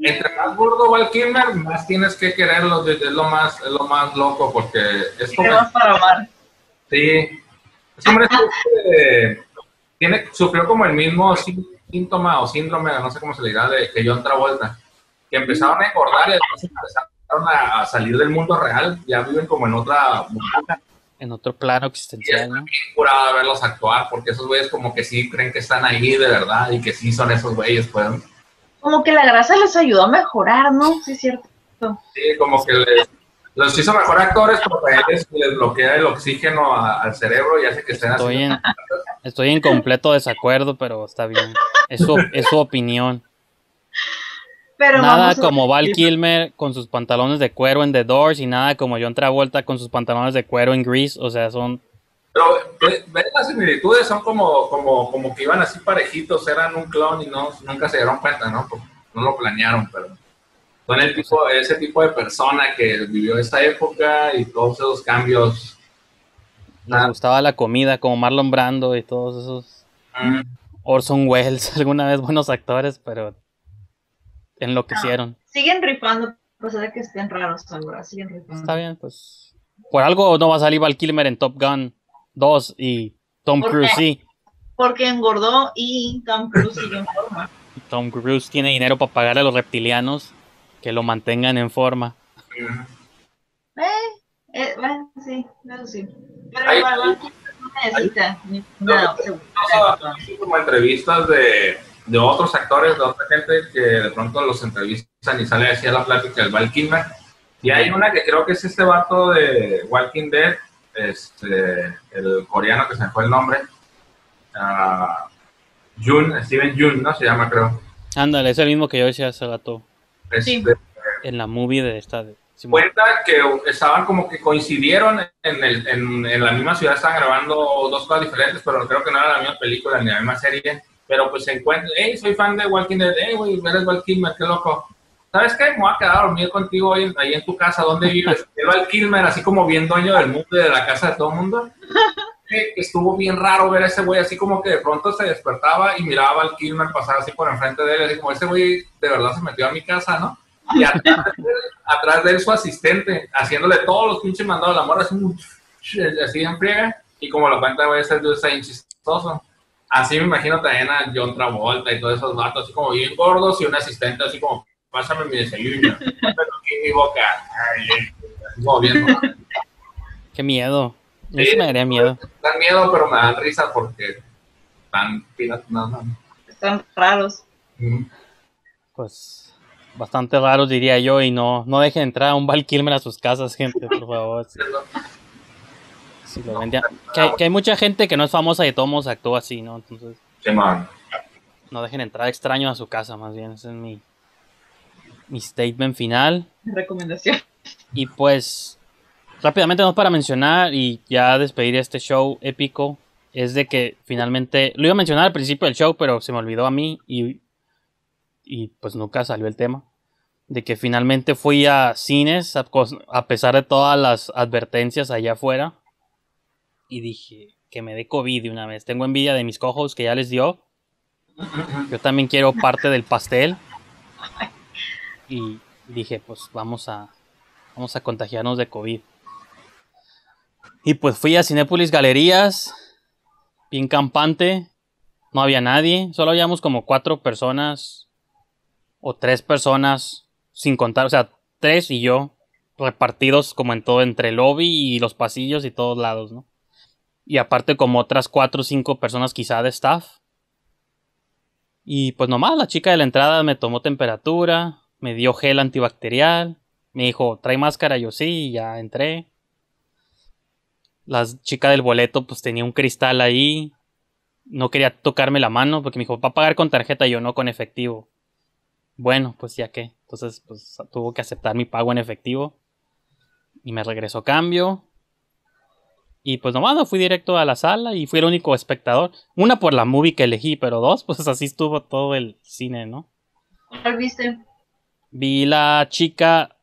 Entre más gordo Val Kilmer, más tienes que quererlo, es lo más, es lo más loco, porque es como... para amar. Sí. Ese hombre eh, tiene, sufrió como el mismo síntoma o síndrome, no sé cómo se le dirá, de que John Travolta, que empezaron a engordar y después empezaron a, a salir del mundo real, ya viven como en otra... En otro plano existencial, es, ¿no? Es curado verlos actuar, porque esos güeyes como que sí creen que están ahí de verdad y que sí son esos güeyes, pues... Como que la grasa les ayudó a mejorar, ¿no? Sí, es cierto. Sí, como que les, los hizo mejor actores porque les, les bloquea el oxígeno a, al cerebro y hace que estén estoy haciendo... En, estoy en completo desacuerdo, pero está bien. Es su, es su opinión. Pero nada vamos a... como Val Kilmer con sus pantalones de cuero en The Doors y nada como John Travolta con sus pantalones de cuero en Grease, o sea, son... Pero las similitudes son como, como, como que iban así parejitos, eran un clon y no, nunca se dieron cuenta, ¿no? Porque no lo planearon, pero son el tipo, ese tipo de persona que vivió esta época y todos esos cambios. Les gustaba la comida, como Marlon Brando y todos esos... Mm. Orson Welles, alguna vez buenos actores, pero... enloquecieron. No, siguen rifando, pues es que estén raros, ahora siguen rifando. Está bien, pues... Por algo no va a salir Val Kilmer en Top Gun dos y Tom Cruise sí. Porque engordó y Tom Cruise sigue en forma. Tom Cruise tiene dinero para pagarle a los reptilianos que lo mantengan en forma. Eh, eh bueno, sí, eso sí. Pero hay, igual Val Kilmer no necesita. Hay, no, no, no, no, como entrevistas de... de otros actores, de otra gente que de pronto los entrevistan y sale así a la plática del Val Kilmer. Y hay una que creo que es este vato de Walking Dead, este, el coreano que se me fue el nombre, uh, Jun, Steven Jun, ¿no? Se llama, creo. Ándale, es el mismo que yo decía hace rato. Este, sí. En la movie de esta. De... Cuenta que estaban como que coincidieron en, el, en, en la misma ciudad, estaban grabando dos cosas diferentes, pero creo que no era la misma película ni la misma serie. Pero pues se encuentra, hey, soy fan de Walking Dead, hey, güey, eres Val Kilmer, qué loco. ¿Sabes qué? Me voy a quedar a dormir contigo ahí, ahí en tu casa, ¿dónde vives? Val Kilmer, así como bien dueño del mundo y de la casa de todo el mundo. Que estuvo bien raro ver a ese güey, así como que de pronto se despertaba y miraba a Val Kilmer pasar así por enfrente de él, así como, ese güey de verdad se metió a mi casa, ¿no? Y atrás de él, atrás de él su asistente, haciéndole todos los pinches mandados de la morra, así, así en pliega, y como lo cuenta, güey, ese dude está bien chistoso. Así me imagino también a John Travolta y todos esos vatos, así como bien gordos y un asistente así como, pásame mi desayuno, pásame aquí mi boca. Ay, así como bien. Qué miedo. Sí, eso me daría miedo. Dan miedo, pero me dan risa porque están piratas nada más. Están raros. Mm. Pues bastante raros diría yo, y no, no dejen entrar a un Val Kilmer a sus casas, gente, por favor. Sí, lo no, que, hay, que hay mucha gente que no es famosa y de todos modos actúa así, ¿no? Entonces, sí, no dejen entrar extraños a su casa, más bien. Ese es mi, mi statement final. Recomendación. Y pues, rápidamente, no para mencionar y ya despedir este show épico, es de que finalmente, lo iba a mencionar al principio del show, pero se me olvidó a mí y, y pues nunca salió el tema. De que finalmente fui a cines, a, a pesar de todas las advertencias allá afuera. Y dije, que me dé COVID de una vez. Tengo envidia de mis co-hosts que ya les dio. Yo también quiero parte del pastel. Y dije, pues vamos a vamos a contagiarnos de COVID. Y pues fui a Cinépolis Galerías, bien campante. No había nadie. Solo habíamos como cuatro personas o tres personas sin contar. O sea, tres y yo repartidos como en todo entre el lobby y los pasillos y todos lados, ¿no? Y aparte como otras cuatro o cinco personas quizá de staff. Y pues nomás la chica de la entrada me tomó temperatura, me dio gel antibacterial, me dijo, trae máscara, yo sí, y ya entré. La chica del boleto pues tenía un cristal ahí, no quería tocarme la mano porque me dijo, va a pagar con tarjeta, y yo no, con efectivo. Bueno, pues ya qué, entonces pues tuvo que aceptar mi pago en efectivo y me regresó cambio. Y pues nomás no fui directo a la sala y fui el único espectador. Una por la movie que elegí, pero dos, pues así estuvo todo el cine, ¿no? ¿Cuál viste? Vi la chica,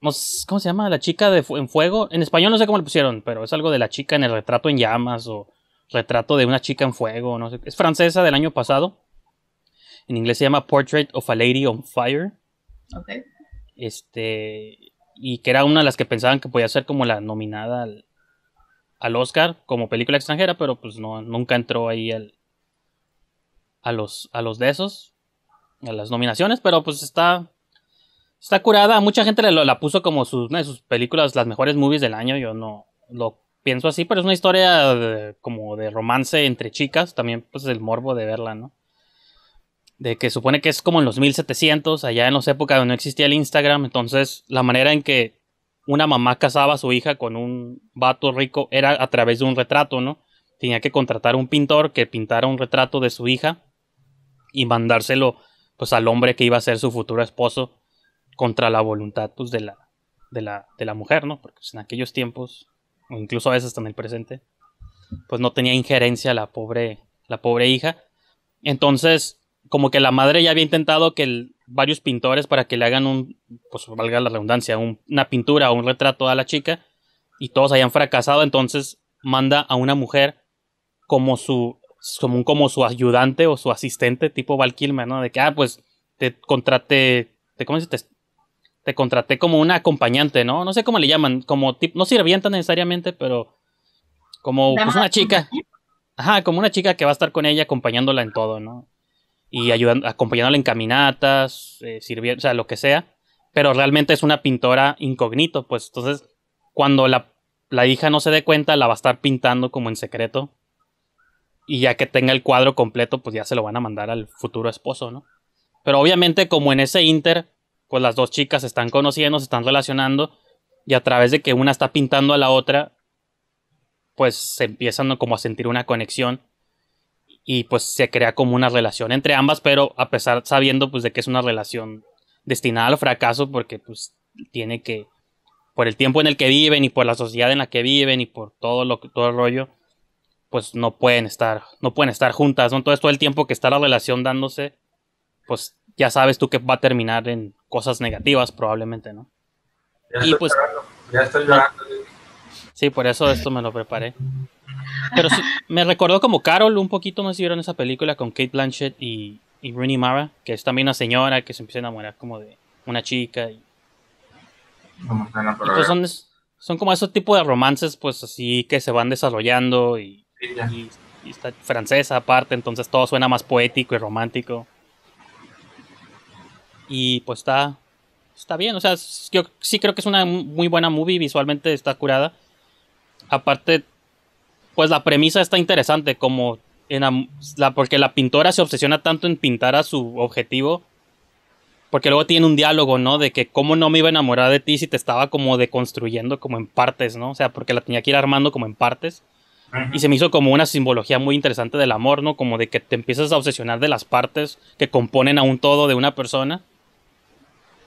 no sé, ¿cómo se llama? La chica de en fuego. En español no sé cómo le pusieron, pero es algo de la chica en el retrato en llamas o retrato de una chica en fuego, no sé. Es francesa del año pasado. En inglés se llama Portrait of a Lady on Fire. Ok. Este, y que era una de las que pensaban que podía ser como la nominada al... al Oscar como película extranjera, pero pues no, nunca entró ahí al, a los a los de esos, a las nominaciones, pero pues está está curada. Mucha gente la, la puso como sus, una de sus películas, las mejores movies del año. Yo no lo pienso así, pero es una historia de, como de romance entre chicas, también pues el morbo de verla, ¿no? De que supone que es como en los mil setecientos, allá en las épocas donde no existía el Instagram, entonces la manera en que una mamá casaba a su hija con un vato rico era a través de un retrato, ¿no? Tenía que contratar a un pintor que pintara un retrato de su hija y mandárselo pues al hombre que iba a ser su futuro esposo contra la voluntad pues de la de la de la mujer, ¿no? Porque pues, en aquellos tiempos, o incluso a veces hasta en el presente, pues no tenía injerencia la pobre la pobre hija. Entonces, como que la madre ya había intentado que el, varios pintores para que le hagan un, pues valga la redundancia, un, una pintura o un retrato a la chica, y todos habían fracasado. Entonces manda a una mujer como su como, como su ayudante o su asistente, tipo Val Kilmer, ¿no? De que, ah, pues te contraté, te, ¿cómo dices? Te, te contraté como una acompañante, ¿no? No sé cómo le llaman, como tipo, no sirvienta necesariamente, pero como pues, una chica. Ajá, como una chica que va a estar con ella acompañándola en todo, ¿no? Y ayudando, acompañándola en caminatas, eh, sirviendo, o sea, lo que sea. Pero realmente es una pintora incógnito, pues entonces cuando la, la hija no se dé cuenta, la va a estar pintando como en secreto. Y ya que tenga el cuadro completo, pues ya se lo van a mandar al futuro esposo, ¿no? Pero obviamente como en ese inter, pues las dos chicas se están conociendo, se están relacionando. Y a través de que una está pintando a la otra, pues se empiezan como a sentir una conexión. Y pues se crea como una relación entre ambas, pero a pesar, sabiendo pues de que es una relación destinada al fracaso, porque pues tiene que, por el tiempo en el que viven y por la sociedad en la que viven y por todo lo todo el rollo, pues no pueden estar, no pueden estar juntas, ¿no? Entonces todo el tiempo que está la relación dándose, pues ya sabes tú que va a terminar en cosas negativas probablemente, ¿no? Ya y estoy pues llorando. Ya estoy llorando. No. Sí, por eso esto me lo preparé. Pero sí, me recordó como Carol un poquito, no sé si vieron esa película con Kate Blanchett y, y Rooney Mara, que es también una señora que se empieza a enamorar como de una chica. Y, no, no, no, y pues son, son como esos tipos de romances, pues así que se van desarrollando y, sí, y, y está francesa aparte, entonces todo suena más poético y romántico. Y pues está, está bien, o sea, yo sí creo que es una muy buena movie, visualmente está curada. Aparte, pues la premisa está interesante, como en la, porque la pintora se obsesiona tanto en pintar a su objetivo, porque luego tiene un diálogo, ¿no? De que cómo no me iba a enamorar de ti si te estaba como deconstruyendo como en partes, ¿no? O sea, porque la tenía que ir armando como en partes. Uh-huh. Y se me hizo como una simbología muy interesante del amor, ¿no? Como de que te empiezas a obsesionar de las partes que componen a un todo de una persona.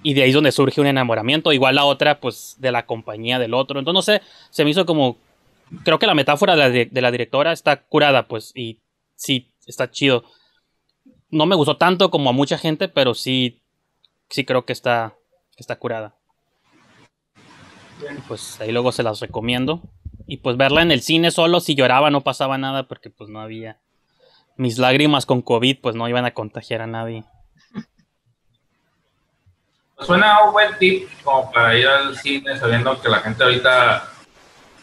Y de ahí es donde surge un enamoramiento. Igual la otra, pues, de la compañía del otro. Entonces, no sé, se me hizo como... Creo que la metáfora de la, de la directora está curada, pues, y sí, está chido. No me gustó tanto como a mucha gente, pero sí, sí creo que está, que está curada. Bien. Pues ahí luego se las recomiendo. Y pues verla en el cine solo, si lloraba no pasaba nada, porque pues no había... Mis lágrimas con COVID, pues no iban a contagiar a nadie. Pues suena un buen tip como para ir al cine, sabiendo que la gente ahorita...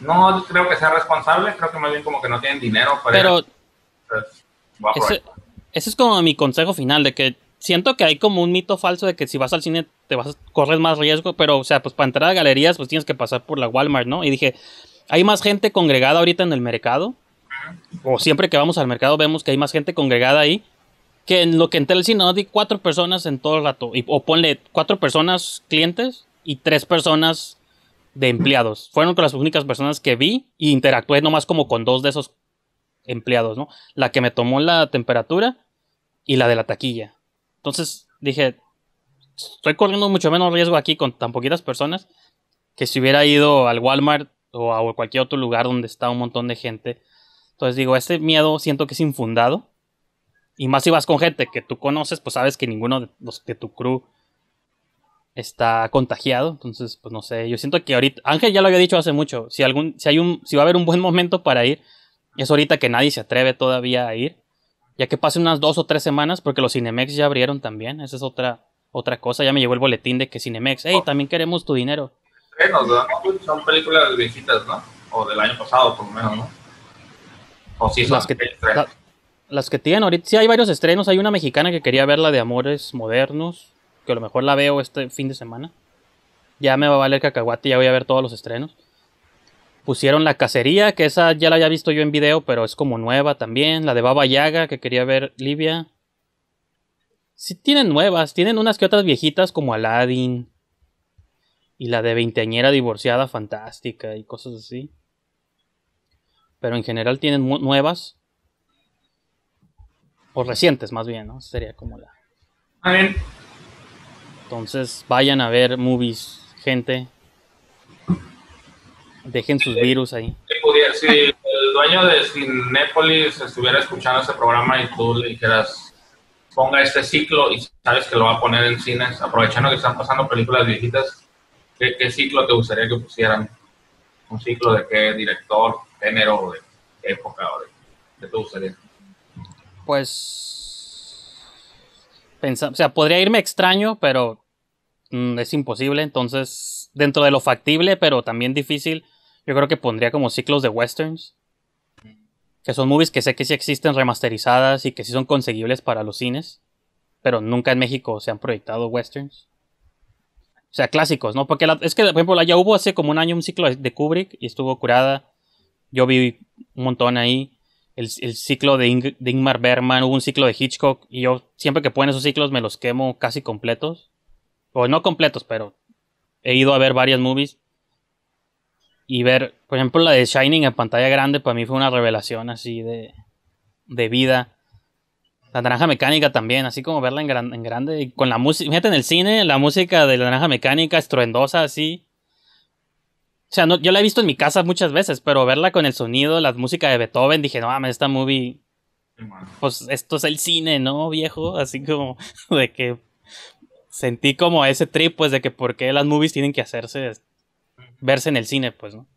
No creo que sea responsable, creo que más bien como que no tienen dinero para... Pero Entonces, ese, ese es como mi consejo final, de que siento que hay como un mito falso de que si vas al cine te vas a correr más riesgo, pero o sea, pues para entrar a Galerías pues tienes que pasar por la Walmart, ¿no? Y dije, ¿hay más gente congregada ahorita en el mercado? Uh-huh. O siempre que vamos al mercado vemos que hay más gente congregada ahí, que en lo que entré al cine, no di cuatro personas en todo el rato, y, o ponle cuatro personas clientes y tres personas... de empleados, fueron con las únicas personas que vi y interactué nomás como con dos de esos empleados, ¿no? La que me tomó la temperatura y la de la taquilla. Entonces dije, estoy corriendo mucho menos riesgo aquí con tan poquitas personas que si hubiera ido al Walmart o a cualquier otro lugar donde está un montón de gente. Entonces digo, este miedo siento que es infundado, y más si vas con gente que tú conoces, pues sabes que ninguno de los de tu crew está contagiado. Entonces, pues no sé, yo siento que ahorita, Ángel ya lo había dicho hace mucho, si algún, si hay un, si va a haber un buen momento para ir, es ahorita que nadie se atreve todavía a ir, ya que pasen unas dos o tres semanas, porque los Cinemex ya abrieron también, esa es otra, otra cosa, ya me llegó el boletín de que Cinemex, hey, oh, también queremos tu dinero. Estrenos, ¿no? Son películas viejitas, ¿no? O del año pasado, por lo menos, ¿no? O sí son las que, la, las que tienen ahorita, sí hay varios estrenos, hay una mexicana que quería ver, la de Amores Modernos, que a lo mejor la veo este fin de semana. Ya me va a valer cacahuate, ya voy a ver todos los estrenos. Pusieron La Cacería, que esa ya la había visto yo en video, pero es como nueva también. La de Baba Yaga, que quería ver Libia. Sí tienen nuevas, tienen unas que otras viejitas como Aladdin. Y la de Veinteañera Divorciada Fantástica y cosas así. Pero en general tienen nuevas. O recientes más bien, ¿no? Sería como la... Amén. Entonces, vayan a ver movies, gente. Dejen sus sí, virus ahí. Si, pudiera, si el dueño de Cinépolis estuviera escuchando ese programa y tú le dijeras, ponga este ciclo y sabes que lo va a poner en cines, aprovechando que están pasando películas viejitas, ¿qué, qué ciclo te gustaría que pusieran? ¿Un ciclo de qué director, género, de qué época o de qué te gustaría? Pues, pensa, o sea, podría irme extraño, pero mm, es imposible, entonces, dentro de lo factible, pero también difícil, yo creo que pondría como ciclos de westerns, que son movies que sé que sí existen remasterizadas y que sí son conseguibles para los cines, pero nunca en México se han proyectado westerns. O sea, clásicos, ¿no? Porque la, es que, por ejemplo, ya hubo hace como un año un ciclo de Kubrick y estuvo curada. Yo vi un montón ahí. El, el ciclo de, Ing- de Ingmar Bergman, hubo un ciclo de Hitchcock. Y yo siempre que ponen esos ciclos me los quemo casi completos. O no completos, pero he ido a ver varias movies. Y ver, por ejemplo, la de Shining en pantalla grande para mí fue una revelación así de, de vida. La naranja mecánica también, así como verla en, gran, en grande. Y con la música, fíjate en el cine, la música de la naranja mecánica, estruendosa, así. O sea, no, yo la he visto en mi casa muchas veces, pero verla con el sonido, la música de Beethoven, dije, no mames, esta movie, pues esto es el cine, ¿no, viejo? Así como de que sentí como ese trip, pues, de que por qué las movies tienen que hacerse, verse en el cine, pues, ¿no?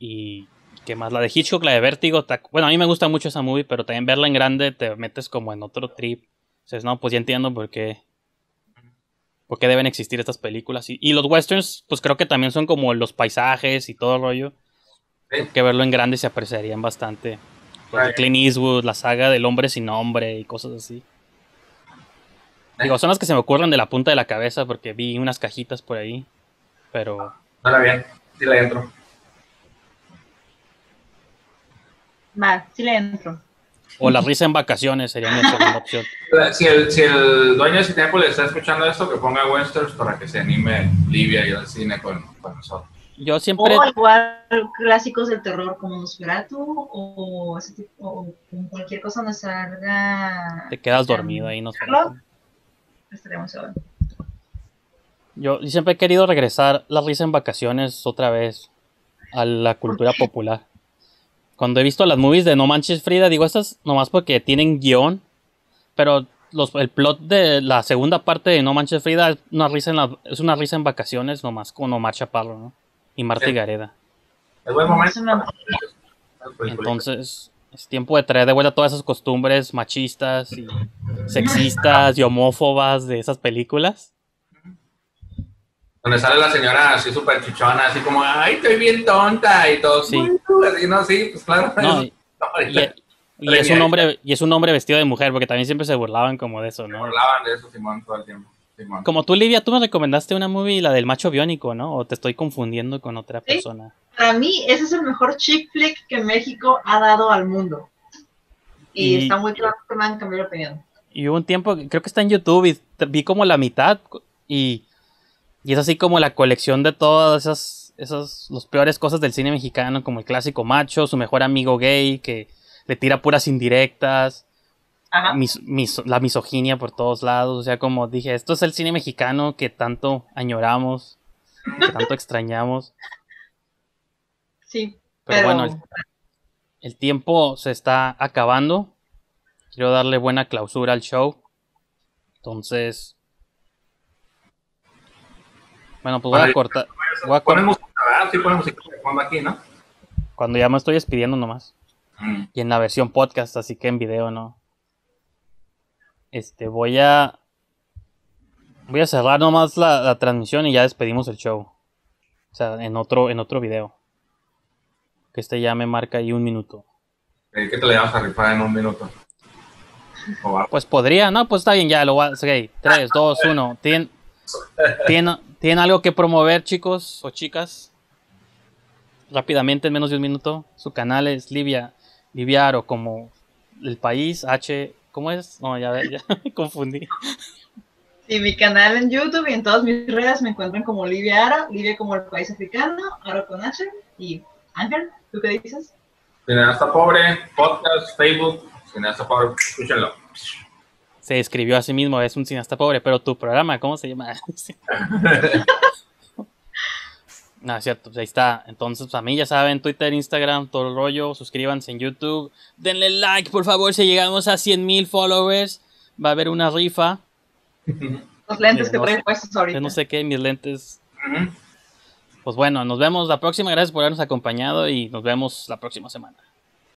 Y... ¿qué más? La de Hitchcock, la de Vértigo. Ta... Bueno, a mí me gusta mucho esa movie, pero también verla en grande te metes como en otro trip. Entonces, no, pues ya entiendo por qué, por qué deben existir estas películas. Y, y los westerns, pues creo que también son como los paisajes y todo el rollo. Creo que verlo en grande se apreciarían bastante. Pues, right. Clint Eastwood, la saga del hombre sin nombre y cosas así. Digo, son las que se me ocurren de la punta de la cabeza porque vi unas cajitas por ahí. Pero... ahora bien, sí la entro. Más, sí le entro. O la risa en vacaciones sería mi segunda opción. Si el, si el dueño de Cinépolis está escuchando esto, que ponga westerns para que se anime Libia y al cine con, con nosotros. Yo siempre... o igual clásicos del terror como Nosferatu o, ese tipo, o cualquier cosa donde salga... te quedas dormido ahí, Nosferatu. Estaremos hablando. Yo siempre he querido regresar la risa en vacaciones otra vez a la cultura popular. Cuando he visto las movies de No Manches Frida, digo, estas nomás porque tienen guión, pero los, el plot de la segunda parte de No Manches Frida es una risa en, la, es una risa en vacaciones, nomás con Omar Chaparro, ¿no? Y Martha Higareda. Entonces, es tiempo de traer de vuelta todas esas costumbres machistas, y sexistas y homófobas de esas películas. Donde sale la señora así súper chichona, así como, ay, estoy bien tonta, y todo, sí. Y no, sí, pues claro. No, es, y, y, y, es un hombre, y es un hombre vestido de mujer, porque también siempre se burlaban como de eso, ¿no? Se burlaban de eso, Simón, todo el tiempo. Simón. Como tú, Livia, tú me recomendaste una movie, la del macho biónico, ¿no? O te estoy confundiendo con otra sí, persona. Para mí, ese es el mejor chick flick que México ha dado al mundo. Y, y está muy claro que me han cambiado de opinión. Y hubo un tiempo, creo que está en YouTube, y vi como la mitad, y... y es así como la colección de todas esas, esas, las peores cosas del cine mexicano, como el clásico macho, su mejor amigo gay, que le tira puras indirectas, mis, mis, la misoginia por todos lados. O sea, como dije, esto es el cine mexicano que tanto añoramos, que tanto extrañamos. Sí, pero... pero bueno, el, el tiempo se está acabando. Quiero darle buena clausura al show. Entonces... bueno, pues voy a cortar. Voy a cortar. Sí, ponemos aquí, ¿no? Cuando ya me estoy despidiendo nomás. Mm. Y en la versión podcast, así que en video no. Este, voy a... voy a cerrar nomás la, la transmisión y ya despedimos el show. O sea, en otro, en otro video. Que este ya me marca ahí un minuto. ¿Qué te le vas a rifar en un minuto? Pues podría, no, pues está bien, ya lo voy a... ok, tres, dos, uno. Tien... Tien... ¿Tienen algo que promover, chicos o chicas? Rápidamente, en menos de un minuto. Su canal es Libia, Libia Haro, como el país, H... ¿cómo es? No, ya, ya me confundí. Sí, mi canal en YouTube y en todas mis redes me encuentran como Libia Haro, Libia como el país africano, Haro con H. Y Ángel, ¿tú qué dices? Cineasta Pobre, podcast, Facebook, Cineasta Pobre, escúchenlo. se describió a sí mismo, es un cineasta pobre, pero tu programa, ¿cómo se llama? No, es cierto, pues ahí está. Entonces, pues a mí ya saben, Twitter, Instagram, todo el rollo, suscríbanse en YouTube, denle like, por favor, si llegamos a cien mil followers, va a haber una rifa. Los lentes que traen puestos ahorita. Yo no sé qué, mis lentes. Uh-huh. Pues bueno, nos vemos la próxima, gracias por habernos acompañado y nos vemos la próxima semana.